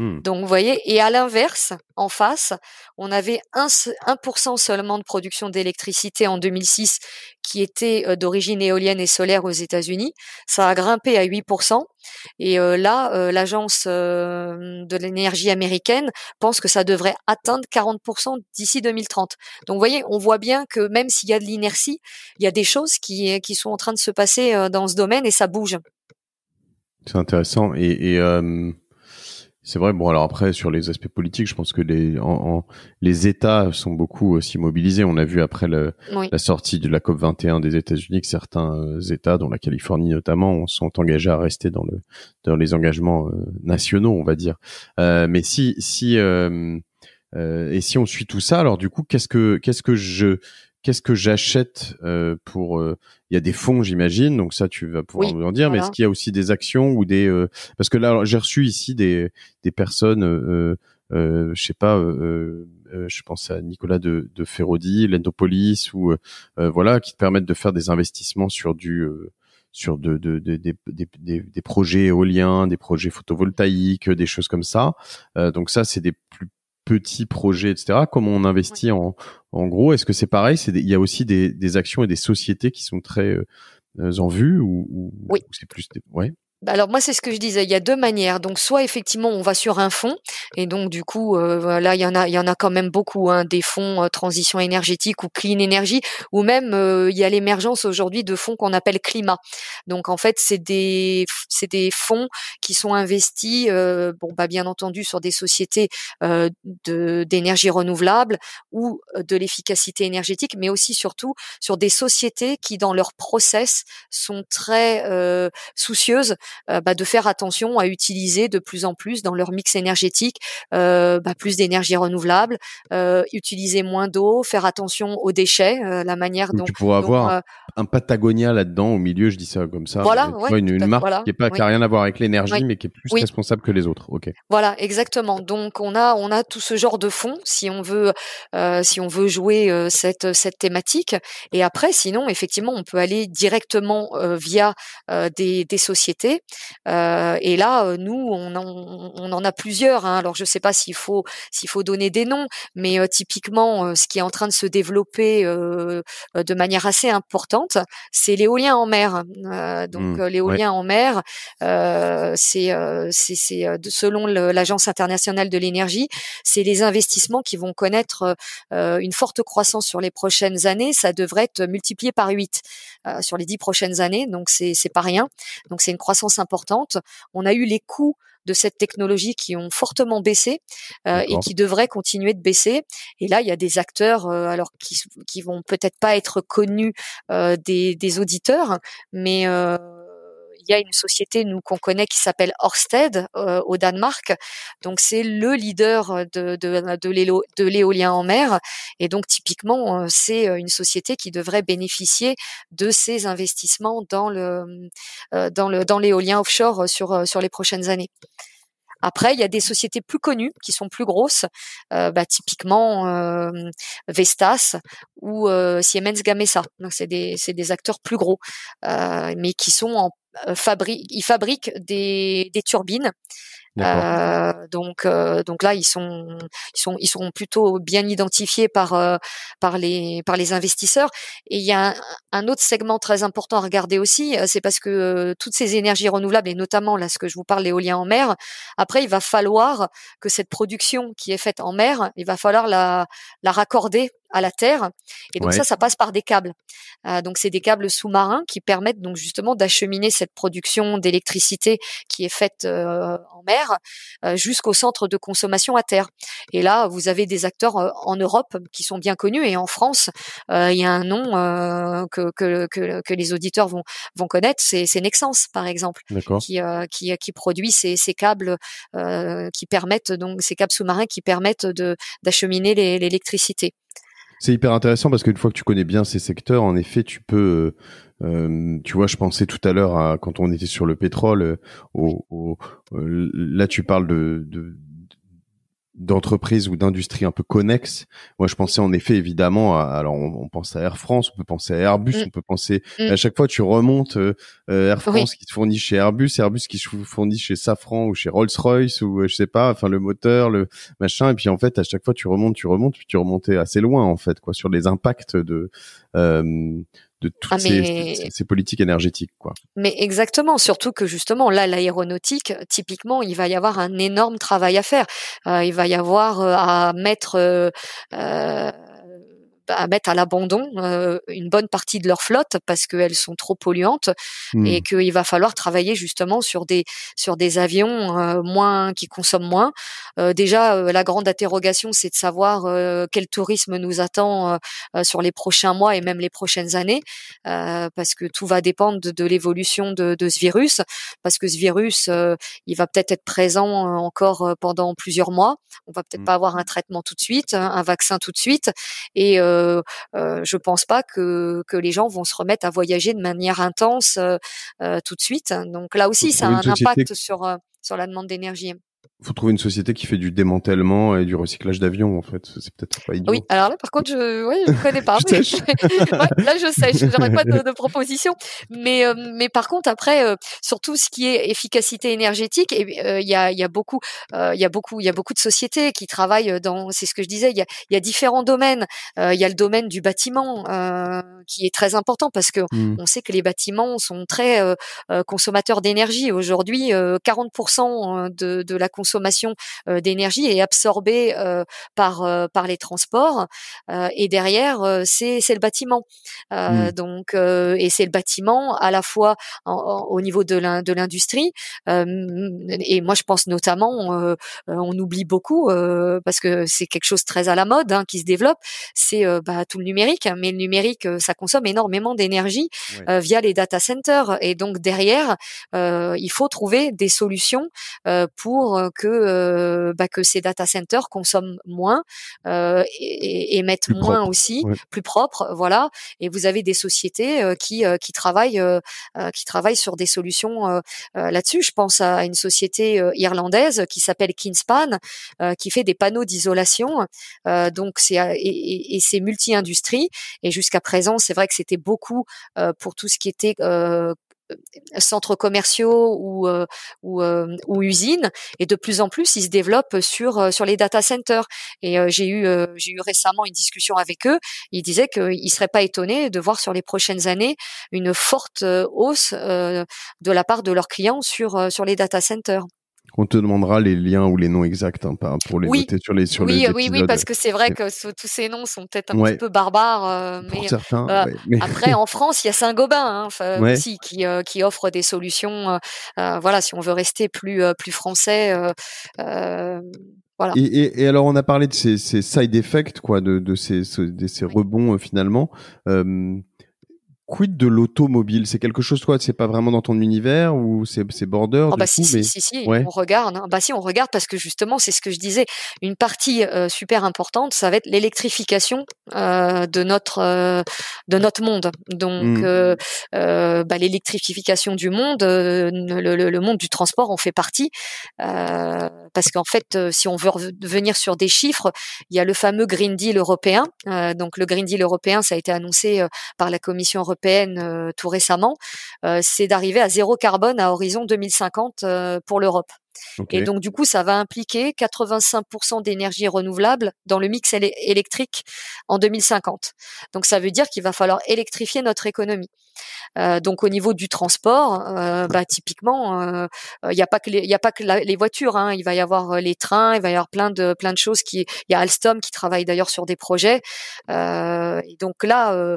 Hmm. Donc, vous voyez, et à l'inverse, en face, on avait un pour cent seulement de production d'électricité en deux mille six qui était d'origine éolienne et solaire aux États-Unis. Ça a grimpé à huit pour cent. Et euh, là, euh, l'agence euh, de l'énergie américaine pense que ça devrait atteindre quarante pour cent d'ici deux mille trente. Donc, vous voyez, on voit bien que même s'il y a de l'inertie, il y a des choses qui, qui sont en train de se passer euh, dans ce domaine et ça bouge. C'est intéressant. Et... et euh... C'est vrai. Bon, alors après, sur les aspects politiques, je pense que les, en, en, les États sont beaucoup aussi mobilisés. On a vu après le, oui. la sortie de la C O P vingt et un des États-Unis que certains États, dont la Californie notamment, sont engagés à rester dans, le, dans les engagements nationaux, on va dire. Euh, mais si, si euh, euh, et si on suit tout ça, alors du coup, qu'est-ce que, qu'est-ce que je Qu'est-ce que j'achète euh, pour... Euh, il y a des fonds, j'imagine, donc ça, tu vas pouvoir nous en dire, voilà. Mais est-ce qu'il y a aussi des actions ou des... Euh, parce que là, alors, j'ai reçu ici des, des personnes, euh, euh, je sais pas, euh, euh, je pense à Nicolas de, de Ferrodi, l'Endopolis, ou euh, voilà, qui te permettent de faire des investissements sur du... Euh, sur de, de, de, de, de, de, des projets éoliens, des projets photovoltaïques, des choses comme ça. Euh, donc ça, c'est des plus... petits projets, et cetera. Comment on investit oui. en, en gros? Est-ce que c'est pareil? C'est des, il y a aussi des, des actions et des sociétés qui sont très euh, en vue ou, ou, oui. ou c'est plus... Ouais. Alors moi, c'est ce que je disais. Il y a deux manières. Donc soit effectivement, on va sur un fonds et donc du coup, euh, là, il y en a, il y en a quand même beaucoup hein, des fonds euh, transition énergétique ou clean energy, ou même euh, il y a l'émergence aujourd'hui de fonds qu'on appelle climat. Donc en fait, c'est des, c'est des fonds qui sont investis, euh, bon bah bien entendu sur des sociétés euh, de d'énergie renouvelable ou de l'efficacité énergétique, mais aussi surtout sur des sociétés qui dans leur process sont très euh, soucieuses. Euh, bah, de faire attention à utiliser de plus en plus dans leur mix énergétique euh, bah, plus d'énergie renouvelable, euh, utiliser moins d'eau, faire attention aux déchets, euh, la manière dont... Tu pourras avoir euh, un Patagonia là-dedans, au milieu, je dis ça comme ça, voilà, ouais, vois, une, une marque voilà, qui n'a oui. rien à voir avec l'énergie, oui. mais qui est plus oui. responsable que les autres. Okay. Voilà, exactement. Donc, on a, on a tout ce genre de fonds, si on veut, euh, si on veut jouer euh, cette, cette thématique. Et après, sinon, effectivement, on peut aller directement euh, via euh, des, des sociétés. Euh, et là, euh, nous, on en, on en a plusieurs. Hein. Alors, je ne sais pas s'il faut, s'il faut donner des noms, mais euh, typiquement, euh, ce qui est en train de se développer euh, euh, de manière assez importante, c'est l'éolien en mer. Euh, donc, mmh, euh, l'éolien ouais. en mer, euh, c'est, euh, c'est, c'est selon le, l'Agence internationale de l'énergie, c'est les investissements qui vont connaître euh, une forte croissance sur les prochaines années. Ça devrait être multiplié par huit euh, sur les dix prochaines années. Donc, c'est, c'est pas rien. Donc, c'est une croissance importante. On a eu les coûts de cette technologie qui ont fortement baissé euh, et qui devraient continuer de baisser. Et là, il y a des acteurs euh, alors qui qui vont peut-être pas être connus euh, des, des auditeurs, mais euh, il y a une société nous qu'on connaît qui s'appelle Orsted euh, au Danemark. Donc c'est le leader de de, de, l'élo, de l'éolien en mer. Et donc typiquement, euh, c'est une société qui devrait bénéficier de ces investissements dans le euh, dans le dans l'éolien offshore sur sur les prochaines années. Après, il y a des sociétés plus connues qui sont plus grosses, euh, bah, typiquement euh, Vestas ou euh, Siemens Gamesa. Donc c'est des c'est des acteurs plus gros, euh, mais qui sont en Fabri- ils fabriquent des, des turbines Euh, donc, euh, donc là, ils sont, ils sont, ils sont plutôt bien identifiés par euh, par les par les investisseurs. Et il y a un, un autre segment très important à regarder aussi, c'est parce que euh, toutes ces énergies renouvelables et notamment là, ce que je vous parle, l'éolien en mer. Après, il va falloir que cette production qui est faite en mer, il va falloir la la raccorder à la terre. Et donc ouais. ça, ça passe par des câbles. Euh, donc c'est des câbles sous-marins qui permettent donc justement d'acheminer cette production d'électricité qui est faite euh, en mer euh, jusqu'au centre de consommation à terre. Et là, vous avez des acteurs euh, en Europe qui sont bien connus et en France, euh, il y a un nom euh, que, que, que, que les auditeurs vont, vont connaître, c'est, c'est Nexans par exemple, qui, euh, qui, qui produit ces, ces câbles euh, qui permettent donc ces câbles sous-marins qui permettent de, d'acheminer les, l'électricité. C'est hyper intéressant parce qu'une fois que tu connais bien ces secteurs, en effet, tu peux, euh, tu vois, je pensais tout à l'heure à, quand on était sur le pétrole, euh, au, au, euh, là tu parles de, de d'entreprises ou d'industries un peu connexes. Moi, je pensais en effet évidemment à, alors on, on pense à Air France, on peut penser à Airbus, mm. on peut penser mm. à chaque fois tu remontes euh, Air France oui. qui te fournit chez Airbus, Airbus qui se fournit chez Safran ou chez Rolls-Royce ou je sais pas, enfin le moteur, le machin et puis en fait à chaque fois tu remontes, tu remontes, puis tu remontais assez loin en fait quoi sur les impacts de euh, de toutes ah, mais... ces, ces politiques énergétiques, quoi. Mais exactement, surtout que justement, là, l'aéronautique, typiquement, il va y avoir un énorme travail à faire. Euh, il va y avoir euh, à mettre... Euh, euh... à mettre à l'abandon euh, une bonne partie de leur flotte parce qu'elles sont trop polluantes mmh. et qu'il va falloir travailler justement sur des sur des avions euh, moins qui consomment moins. Euh, déjà, euh, la grande interrogation, c'est de savoir euh, quel tourisme nous attend euh, euh, sur les prochains mois et même les prochaines années euh, parce que tout va dépendre de, de l'évolution de, de ce virus parce que ce virus, euh, il va peut-être être présent encore pendant plusieurs mois. On va peut-être mmh. pas avoir un traitement tout de suite, un vaccin tout de suite et euh, Euh, euh, je pense pas que que les gens vont se remettre à voyager de manière intense euh, euh, tout de suite. Donc là aussi, ça a un impact sur euh, sur la demande d'énergie. Faut trouver une société qui fait du démantèlement et du recyclage d'avions, en fait. C'est peut-être pas idiot. Oui, alors là, par contre, je, ouais, je connais pas. je ouais, là, je sais, j'aurais pas de, de proposition. Mais, euh, mais par contre, après, euh, surtout ce qui est efficacité énergétique, il euh, y a, il y a beaucoup, il euh, y a beaucoup, il y a beaucoup de sociétés qui travaillent dans, c'est ce que je disais, il y a, il y a différents domaines. Il euh, y a le domaine du bâtiment, euh, qui est très important parce que mmh. on sait que les bâtiments sont très euh, consommateurs d'énergie. Aujourd'hui, euh, quarante pour cent de, de la consommation euh, d'énergie est absorbée euh, par euh, par les transports euh, et derrière euh, c'est c'est le bâtiment euh, mmh. donc euh, et c'est le bâtiment à la fois en, en, au niveau de l'in- de l'industrie euh, et moi je pense notamment euh, on oublie beaucoup euh, parce que c'est quelque chose très à la mode hein, qui se développe c'est euh, bah, tout le numérique hein, mais le numérique ça consomme énormément d'énergie oui. euh, via les data centers et donc derrière euh, il faut trouver des solutions euh, pour que euh, bah, que ces data centers consomment moins euh, et émettent moins propre, aussi, ouais. plus propre, voilà. Et vous avez des sociétés euh, qui euh, qui travaillent euh, qui travaillent sur des solutions euh, euh, là-dessus. Je pense à une société euh, irlandaise qui s'appelle Kingspan, euh, qui fait des panneaux d'isolation. Euh, donc c'est et, et, et c'est multi-industrie. Et jusqu'à présent, c'est vrai que c'était beaucoup euh, pour tout ce qui était euh, centres commerciaux ou euh, ou, euh, ou usines et de plus en plus ils se développent sur sur les data centers et euh, j'ai eu euh, j'ai eu récemment une discussion avec eux ils disaient qu'ils seraient pas étonnés de voir sur les prochaines années une forte euh, hausse euh, de la part de leurs clients sur euh, sur les data centers. On te demandera les liens ou les noms exacts hein, pour les oui. noter sur les sur oui, les épisodes. Oui, oui, parce que c'est vrai que ce, tous ces noms sont peut-être un ouais. petit peu barbares. Euh, pour mais, certains, euh, ouais. mais... Après, en France, il y a Saint-Gobain hein, ouais. aussi qui euh, qui offre des solutions. Euh, voilà, si on veut rester plus euh, plus français. Euh, euh, Voilà. Et, et, et alors on a parlé de ces, ces side effects quoi, de, de ces, de ces oui. rebonds euh, finalement. Euh, Quid de l'automobile? C'est quelque chose, toi, c'est pas vraiment dans ton univers ou c'est, c'est border? Oh bah si, coup, si, mais... si, si, ouais. on regarde. Hein. Bah si, on regarde parce que justement, c'est ce que je disais. Une partie euh, super importante, ça va être l'électrification euh, de notre euh, de notre monde. Donc, mmh. euh, euh, bah, l'électrification du monde, euh, le, le, le monde du transport en fait partie. Euh, parce qu'en fait, euh, si on veut revenir sur des chiffres, il y a le fameux Green Deal européen. Euh, donc, le Green Deal européen, ça a été annoncé euh, par la Commission européenne. Euh, tout récemment, euh, c'est d'arriver à zéro carbone à horizon deux mille cinquante euh, pour l'Europe. Okay. Et donc, du coup, ça va impliquer quatre-vingt-cinq pour cent d'énergie renouvelable dans le mix éle- électrique en deux mille cinquante. Donc, ça veut dire qu'il va falloir électrifier notre économie. Euh, donc, au niveau du transport, euh, bah, typiquement, euh, il n'y a pas que les, il y a pas que la, les voitures. Hein. Il va y avoir les trains, il va y avoir plein de, plein de choses. Qui, il y a Alstom qui travaille d'ailleurs sur des projets. Euh, et donc là, euh,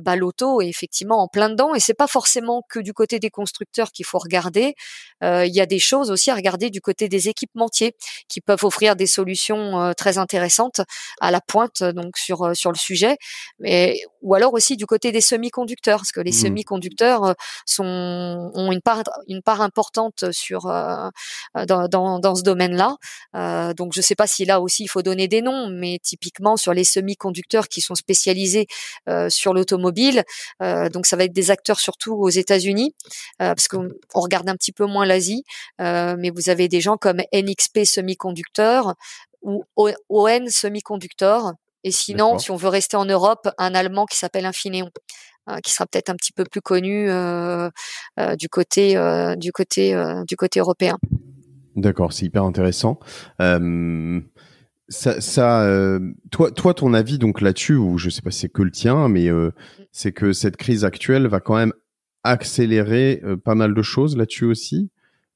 bah, l'auto est effectivement en plein dedans. Et c'est pas forcément que du côté des constructeurs qu'il faut regarder. Euh, il y a des choses aussi à regarder du côté des équipementiers qui peuvent offrir des solutions euh, très intéressantes à la pointe donc sur euh, sur le sujet, mais ou alors aussi du côté des semi-conducteurs parce que les mmh. semi-conducteurs euh, sont ont une part une part importante sur euh, dans, dans dans ce domaine-là. Euh, donc je sais pas si là aussi il faut donner des noms, mais typiquement sur les semi-conducteurs qui sont spécialisés euh, sur l'automobile, euh, donc ça va être des acteurs surtout aux États-Unis euh, parce qu'on on regarde un petit peu moins l'Asie, euh, mais vous avez des gens comme N X P Semiconductor ou O N Semiconductor. Et sinon, d'accord, si on veut rester en Europe, un Allemand qui s'appelle Infineon, hein, qui sera peut-être un petit peu plus connu euh, euh, du côté euh, du côté euh, du côté européen. D'accord, c'est hyper intéressant. Euh... Ça, ça, euh, toi, toi, ton avis donc là-dessus, ou je sais pas si c'est que le tien, mais euh, c'est que cette crise actuelle va quand même accélérer euh, pas mal de choses là-dessus aussi,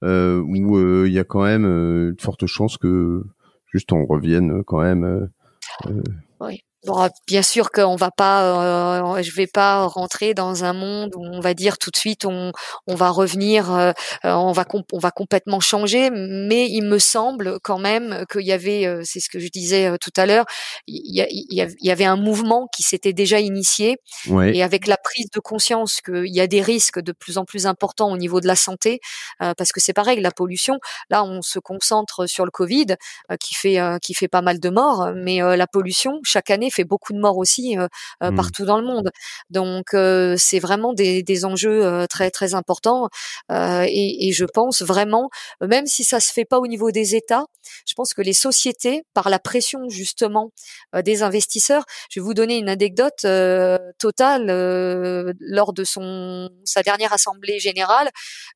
euh, où il euh, y a quand même euh, une forte chance que juste on revienne quand même. Euh, euh... Oui. Bon, bien sûr qu'on va pas, euh, je vais pas rentrer dans un monde où on va dire tout de suite on on va revenir, euh, on va comp- on va complètement changer. Mais il me semble quand même qu'il y avait, euh, c'est ce que je disais euh, tout à l'heure, il y, a, il, y a, il y avait un mouvement qui s'était déjà initié, ouais, et avec la prise de conscience qu'il y a des risques de plus en plus importants au niveau de la santé, euh, parce que c'est pareil, la pollution. Là, on se concentre sur le Covid euh, qui fait euh, qui fait pas mal de morts, mais euh, la pollution chaque année fait beaucoup de morts aussi euh, mmh. partout dans le monde. Donc euh, c'est vraiment des, des enjeux euh, très très importants euh, et, et je pense vraiment, même si ça se fait pas au niveau des États, je pense que les sociétés, par la pression justement euh, des investisseurs, je vais vous donner une anecdote. euh, Total, euh, lors de son sa dernière assemblée générale,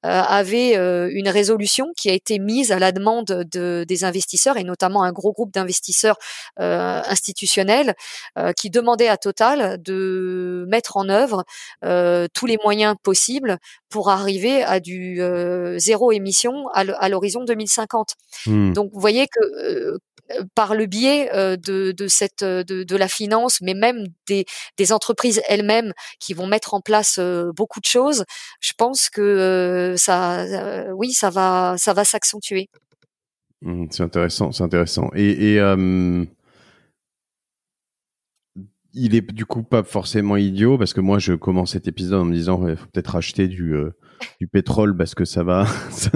euh, avait euh, une résolution qui a été mise à la demande de, des investisseurs et notamment un gros groupe d'investisseurs euh, institutionnels Euh, qui demandait à Total de mettre en œuvre euh, tous les moyens possibles pour arriver à du euh, zéro émission à l'horizon deux mille cinquante. Mmh. Donc, vous voyez que euh, par le biais euh, de, de cette de, de la finance, mais même des, des entreprises elles-mêmes qui vont mettre en place euh, beaucoup de choses, je pense que euh, ça, euh, oui, ça va, ça va s'accentuer. Mmh, c'est intéressant, c'est intéressant. Et, et euh... il est du coup pas forcément idiot, parce que moi je commence cet épisode en me disant il faut peut-être acheter du euh, du pétrole parce que ça va ça,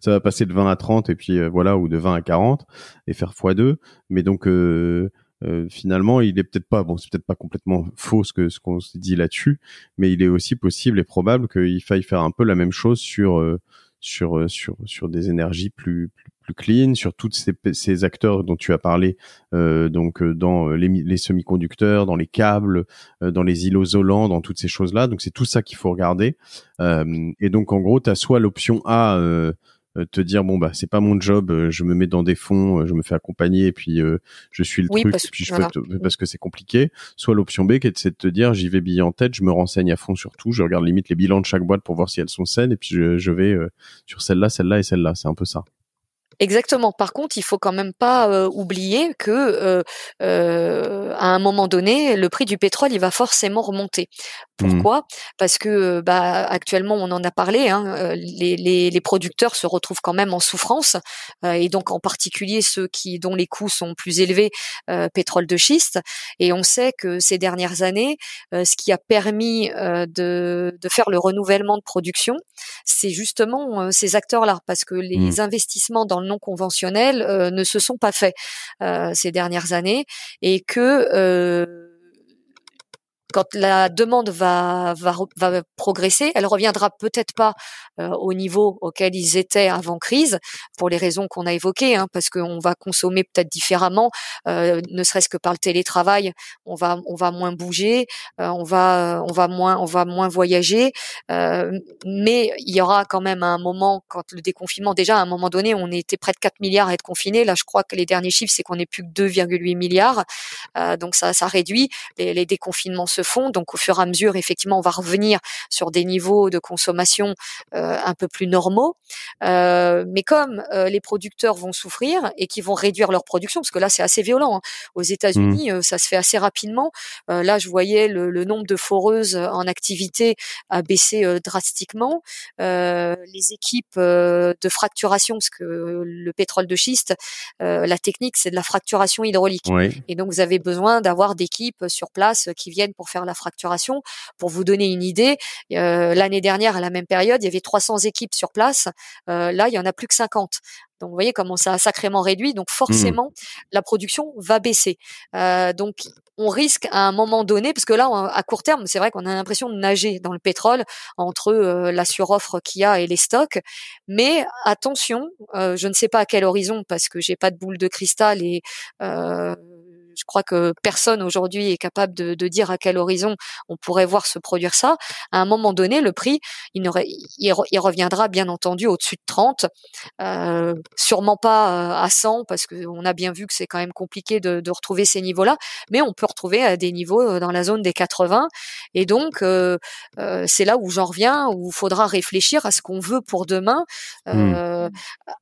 ça va passer de vingt à trente et puis euh, voilà, ou de vingt à quarante et faire fois deux, mais donc euh, euh, finalement il est peut-être pas, bon, c'est peut-être pas complètement faux ce que ce qu'on se dit là-dessus, mais il est aussi possible et probable qu'il faille faire un peu la même chose sur euh, sur sur sur des énergies plus, plus plus clean, sur toutes ces, ces acteurs dont tu as parlé, euh, donc dans les, les semi-conducteurs, dans les câbles, euh, dans les îlots isolants, dans toutes ces choses-là. Donc c'est tout ça qu'il faut regarder. Euh, et donc en gros, tu as soit l'option A, euh, te dire bon bah c'est pas mon job, je me mets dans des fonds, je me fais accompagner et puis euh, je suis le oui, truc parce, puis je voilà. peux, parce que c'est compliqué. Soit l'option B qui est de te dire j'y vais billet en tête, je me renseigne à fond sur tout, je regarde limite les bilans de chaque boîte pour voir si elles sont saines et puis je, je vais euh, sur celle-là, celle-là et celle-là. C'est un peu ça. Exactement. Par contre, il faut quand même pas euh, oublier que euh, euh, à un moment donné, le prix du pétrole, il va forcément remonter. Pourquoi ? Parce que bah actuellement, on en a parlé, hein, les, les, les producteurs se retrouvent quand même en souffrance, euh, et donc en particulier ceux qui dont les coûts sont plus élevés, euh, pétrole de schiste. Et on sait que ces dernières années, euh, ce qui a permis euh, de, de faire le renouvellement de production, c'est justement euh, ces acteurs-là, parce que les mmh. investissements dans le non conventionnel euh, ne se sont pas faits euh, ces dernières années, et que euh, quand la demande va, va, va progresser, elle reviendra peut-être pas euh, au niveau auquel ils étaient avant crise, pour les raisons qu'on a évoquées, hein, parce qu'on va consommer peut-être différemment, euh, ne serait-ce que par le télétravail, on va, on va moins bouger, euh, on va, on va moins, on va moins voyager, euh, mais il y aura quand même un moment, quand le déconfinement, déjà à un moment donné, on était près de quatre milliards à être confinés, là je crois que les derniers chiffres, c'est qu'on n'est plus que deux virgule huit milliards, euh, donc ça, ça réduit, les, les déconfinements se font, donc au fur et à mesure, effectivement, on va revenir sur des niveaux de consommation euh, un peu plus normaux, euh, mais comme euh, les producteurs vont souffrir et qui vont réduire leur production, parce que là c'est assez violent, hein. Aux États-Unis, mmh. euh, ça se fait assez rapidement, euh, là je voyais le, le nombre de foreuses en activité a baissé euh, drastiquement, euh, les équipes euh, de fracturation, parce que euh, le pétrole de schiste, euh, la technique c'est de la fracturation hydraulique, oui. Et donc vous avez besoin d'avoir d'équipes sur place qui viennent pour faire la fracturation. Pour vous donner une idée, euh, l'année dernière à la même période il y avait trois cents équipes sur place, euh, là il y en a plus que cinquante. Donc, vous voyez comment ça a sacrément réduit. Donc, forcément, mmh. la production va baisser. Euh, donc, on risque à un moment donné, parce que là, on, à court terme, c'est vrai qu'on a l'impression de nager dans le pétrole entre euh, la suroffre qu'il y a et les stocks. Mais attention, euh, je ne sais pas à quel horizon, parce que j'ai pas de boule de cristal et euh, je crois que personne aujourd'hui est capable de, de dire à quel horizon on pourrait voir se produire ça. À un moment donné, le prix, il, ne, il, il reviendra bien entendu au-dessus de trente, euh, sûrement pas à cent, parce qu'on a bien vu que c'est quand même compliqué de, de retrouver ces niveaux-là, mais on peut retrouver à des niveaux dans la zone des quatre-vingts. Et donc, euh, euh, c'est là où j'en reviens, où il faudra réfléchir à ce qu'on veut pour demain, euh, mmh.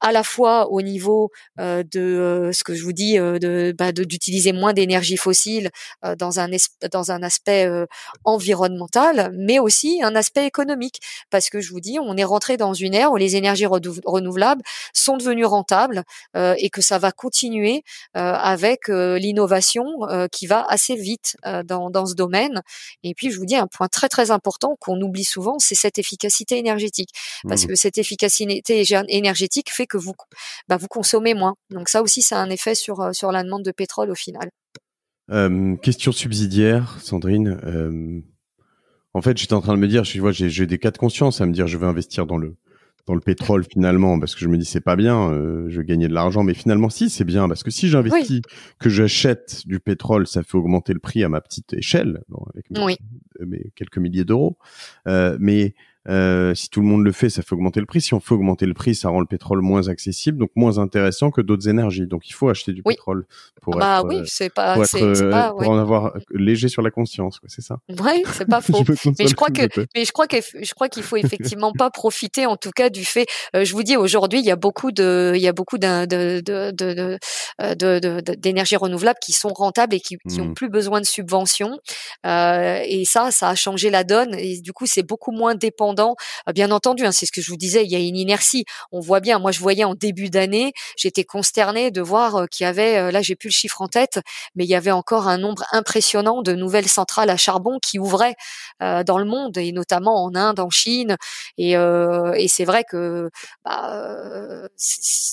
à la fois au niveau euh, de euh, ce que je vous dis, euh, de, bah, de, d'utiliser moins d'énergie fossile euh, dans un es- dans un aspect euh, environnemental, mais aussi un aspect économique, parce que je vous dis, on est rentré dans une ère où les énergies redou- renouvelables sont devenues rentables euh, et que ça va continuer euh, avec euh, l'innovation euh, qui va assez vite euh, dans dans ce domaine. Et puis je vous dis un point très très important qu'on oublie souvent, c'est cette efficacité énergétique, parce mmh. que cette efficacité énergétique fait que vous bah, vous consommez moins. Donc ça aussi, ça a un effet sur sur la demande de pétrole au final. Euh, question subsidiaire, Sandrine. Euh, en fait, j'étais en train de me dire, je vois, j'ai, j'ai des cas de conscience à me dire, je vais investir dans le dans le pétrole finalement, parce que je me dis c'est pas bien, euh, je vais gagner de l'argent, mais finalement si, c'est bien, parce que si j'investis, oui. que j'achète du pétrole, ça fait augmenter le prix à ma petite échelle, bon, avec mes, oui. mes quelques milliers d'euros. Euh, mais euh, si tout le monde le fait, ça fait augmenter le prix. Si on fait augmenter le prix, ça rend le pétrole moins accessible, donc moins intéressant que d'autres énergies. Donc il faut acheter du oui. pétrole pour bah, être, oui, c'est pas, pour, c'est, être, c'est pas, pour ouais. en avoir léger sur la conscience, quoi, c'est ça. Oui, c'est pas faux. mais je crois que, mais je crois que, je crois qu'il faut effectivement pas profiter, en tout cas, du fait. Euh, je vous dis, aujourd'hui, il y a beaucoup de, il y a beaucoup d'un, de, de, de, de, de, de, de, d'énergies renouvelables qui sont rentables et qui, qui mmh. ont plus besoin de subventions. Euh, et ça, ça a changé la donne. Et du coup, c'est beaucoup moins dépendant. Bien entendu, hein, c'est ce que je vous disais, il y a une inertie. On voit bien, moi je voyais en début d'année, j'étais consternée de voir qu'il y avait, là j'ai plus le chiffre en tête, mais il y avait encore un nombre impressionnant de nouvelles centrales à charbon qui ouvraient euh, dans le monde, et notamment en Inde, en Chine. Et, euh, et c'est vrai que bah,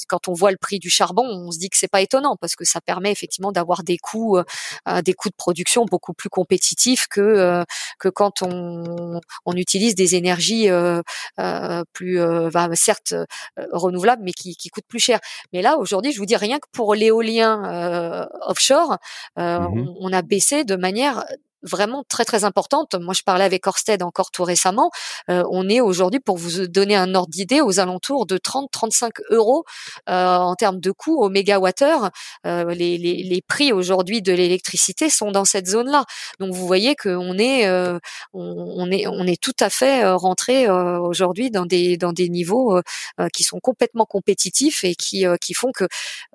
quand on voit le prix du charbon, on se dit que c'est pas étonnant, parce que ça permet effectivement d'avoir des coûts, euh, des coûts de production beaucoup plus compétitifs que euh, que quand on, on utilise des énergies Euh, euh, plus euh, bah, certes euh, renouvelable, mais qui, qui coûte plus cher. Mais là aujourd'hui, je vous dis, rien que pour l'éolien euh, offshore, euh, mmh. on, on a baissé de manière vraiment très très importante. Moi, je parlais avec Orsted encore tout récemment. Euh, on est aujourd'hui, pour vous donner un ordre d'idée, aux alentours de trente à trente-cinq euros euh, en termes de coût au mégawattheure. Euh, les, les, les prix aujourd'hui de l'électricité sont dans cette zone-là. Donc, vous voyez qu'on est, euh, on, on est, on est tout à fait rentré euh, aujourd'hui dans des dans des niveaux euh, qui sont complètement compétitifs et qui euh, qui font que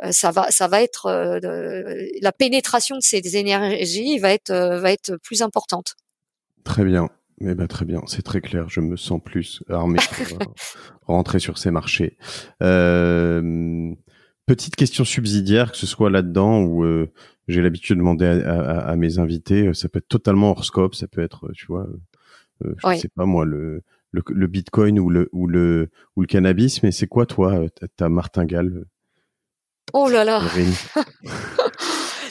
euh, ça va ça va être euh, la pénétration de ces énergies va être euh, va être plus importante. Très bien. Eh ben, très bien. C'est très clair. Je me sens plus armé pour rentrer sur ces marchés. Euh, petite question subsidiaire, que ce soit là-dedans ou euh, j'ai l'habitude de demander à, à, à mes invités. Ça peut être totalement hors scope. Ça peut être, tu vois, euh, je ne oui. sais pas moi, le, le, le bitcoin ou le, ou, le, ou le cannabis. Mais c'est quoi, toi, ta martingale? Oh là là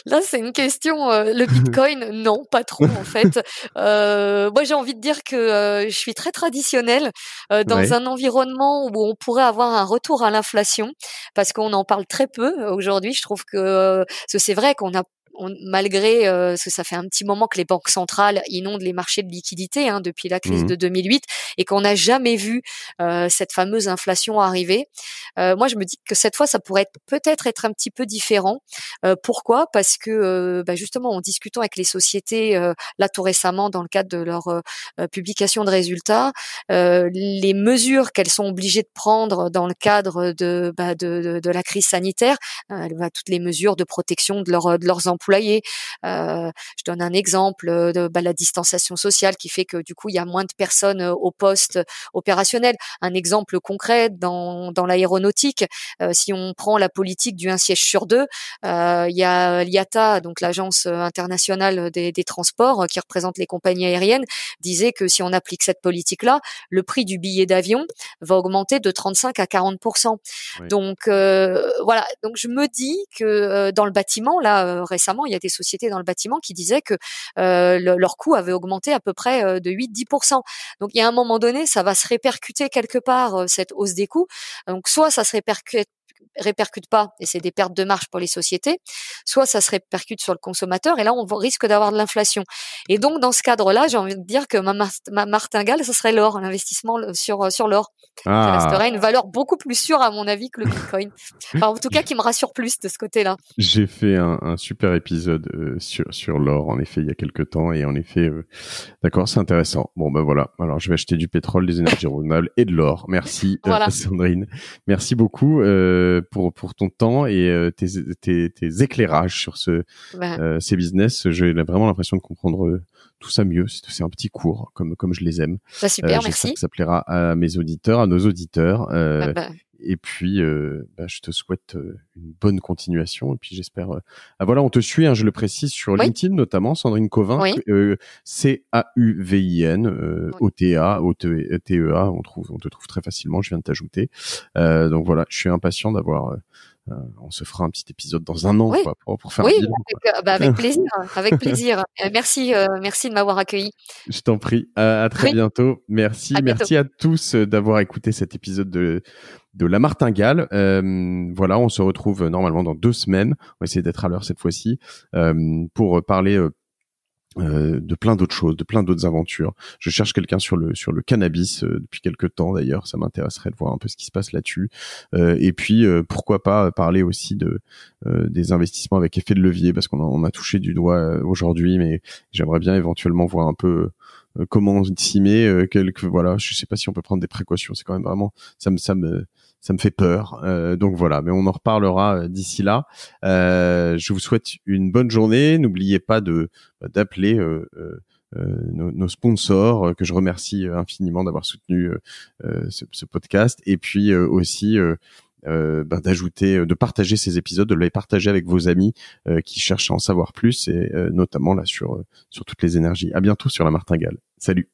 Là, c'est une question. Euh, le Bitcoin, non, pas trop en fait. Euh, moi, j'ai envie de dire que euh, je suis très traditionnelle euh, dans ouais. un environnement où on pourrait avoir un retour à l'inflation, parce qu'on en parle très peu aujourd'hui. Je trouve que, euh, que c'est vrai qu'on a On, malgré euh, parce que ça fait un petit moment que les banques centrales inondent les marchés de liquidités hein, depuis la crise mmh. de deux mille huit et qu'on n'a jamais vu euh, cette fameuse inflation arriver. Euh, moi, je me dis que cette fois, ça pourrait être, peut-être être un petit peu différent. Euh, pourquoi ? Parce que euh, bah justement, en discutant avec les sociétés, euh, là tout récemment, dans le cadre de leur euh, publication de résultats, euh, les mesures qu'elles sont obligées de prendre dans le cadre de, bah, de, de, de la crise sanitaire, euh, bah, toutes les mesures de protection de, leur, de leurs emplois, Euh, je donne un exemple de bah, la distanciation sociale qui fait que du coup il y a moins de personnes au poste opérationnel. Un exemple concret dans, dans l'aéronautique, euh, si on prend la politique du un siège sur deux, euh, il y a l'I A T A, donc l'agence internationale des, des transports qui représente les compagnies aériennes, disait que si on applique cette politique-là, le prix du billet d'avion va augmenter de trente-cinq à quarante pour cent. Oui. Donc euh, voilà. Donc je me dis que euh, dans le bâtiment là euh, récemment il y a des sociétés dans le bâtiment qui disaient que euh, le, leur coût avait augmenté à peu près euh, de huit à dix pour cent. Donc, il y a un moment donné, ça va se répercuter quelque part, euh, cette hausse des coûts. Donc, soit ça se répercute répercute pas et c'est des pertes de marge pour les sociétés, soit ça se répercute sur le consommateur et là on risque d'avoir de l'inflation. Et donc dans ce cadre-là, j'ai envie de dire que ma, mar- ma martingale, ce serait l'or, l'investissement sur sur l'or. Ah. Ça resterait une valeur beaucoup plus sûre à mon avis que le Bitcoin. Enfin, en tout cas qui me rassure plus de ce côté-là. J'ai fait un, un super épisode euh, sur sur l'or en effet il y a quelques temps et en effet euh, d'accord, c'est intéressant. Bon ben voilà. Alors je vais acheter du pétrole, des énergies renouvelables et de l'or. Merci voilà. euh, Sandrine. Merci beaucoup euh, Pour, pour ton temps et euh, tes, tes, tes éclairages sur ce, ouais. euh, ces business. J'ai vraiment l'impression de comprendre euh, tout ça mieux. C'est, c'est un petit cours, comme, comme je les aime. Bah, super, euh, j'espère merci. Que ça plaira à mes auditeurs, à nos auditeurs. Euh, ah bah. Et puis, euh, bah, je te souhaite euh, une bonne continuation. Et puis, j'espère... Euh... Ah voilà, on te suit, hein, je le précise, sur oui. LinkedIn notamment, Sandrine Cauvin, oui. euh, C A U V I N, euh, oui. O T A, O T E A, on, trouve, on te trouve très facilement, je viens de t'ajouter. Euh, donc voilà, je suis impatient d'avoir... Euh, Euh, on se fera un petit épisode dans un an oui. quoi, pour, pour faire oui, un bilan, avec, quoi. Bah avec plaisir, avec plaisir. Merci, euh, merci de m'avoir accueilli. Je t'en prie. À, à très oui. bientôt. Merci, à merci bientôt. À tous d'avoir écouté cet épisode de de La Martingale. Euh, voilà, on se retrouve normalement dans deux semaines. On va essayer d'être à l'heure cette fois-ci euh, pour parler. Euh, Euh, de plein d'autres choses, de plein d'autres aventures. Je cherche quelqu'un sur le sur le cannabis euh, depuis quelques temps d'ailleurs, ça m'intéresserait de voir un peu ce qui se passe là-dessus. Euh, et puis euh, pourquoi pas parler aussi de euh, des investissements avec effet de levier parce qu'on a, on a touché du doigt aujourd'hui, mais j'aimerais bien éventuellement voir un peu euh, comment s'y met. Euh, quelques voilà, je sais pas si on peut prendre des précautions. C'est quand même vraiment ça me ça me ça me fait peur. Euh, donc voilà, mais on en reparlera d'ici là. Euh, je vous souhaite une bonne journée. N'oubliez pas de d'appeler euh, euh, nos, nos sponsors que je remercie infiniment d'avoir soutenu euh, ce, ce podcast. Et puis euh, aussi. Euh, Euh, ben, d'ajouter, de partager ces épisodes, de les partager avec vos amis euh, qui cherchent à en savoir plus et euh, notamment là sur euh, sur toutes les énergies. À bientôt sur La Martingale. Salut.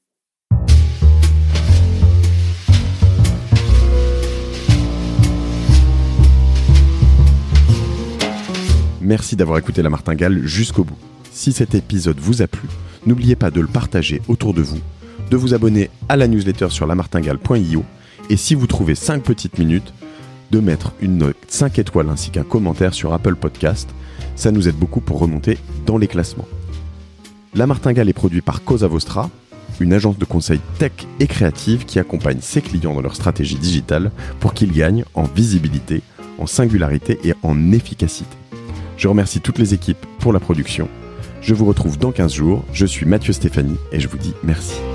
Merci d'avoir écouté La Martingale jusqu'au bout. Si cet épisode vous a plu, n'oubliez pas de le partager autour de vous, de vous abonner à la newsletter sur la martingale point i o et si vous trouvez cinq petites minutes, de mettre une note cinq étoiles ainsi qu'un commentaire sur Apple Podcast. Ça nous aide beaucoup pour remonter dans les classements. La Martingale est produite par Cosa Vostra, une agence de conseil tech et créative qui accompagne ses clients dans leur stratégie digitale pour qu'ils gagnent en visibilité, en singularité et en efficacité. Je remercie toutes les équipes pour la production. Je vous retrouve dans quinze jours. Je suis Matthieu Stefani et je vous dis merci.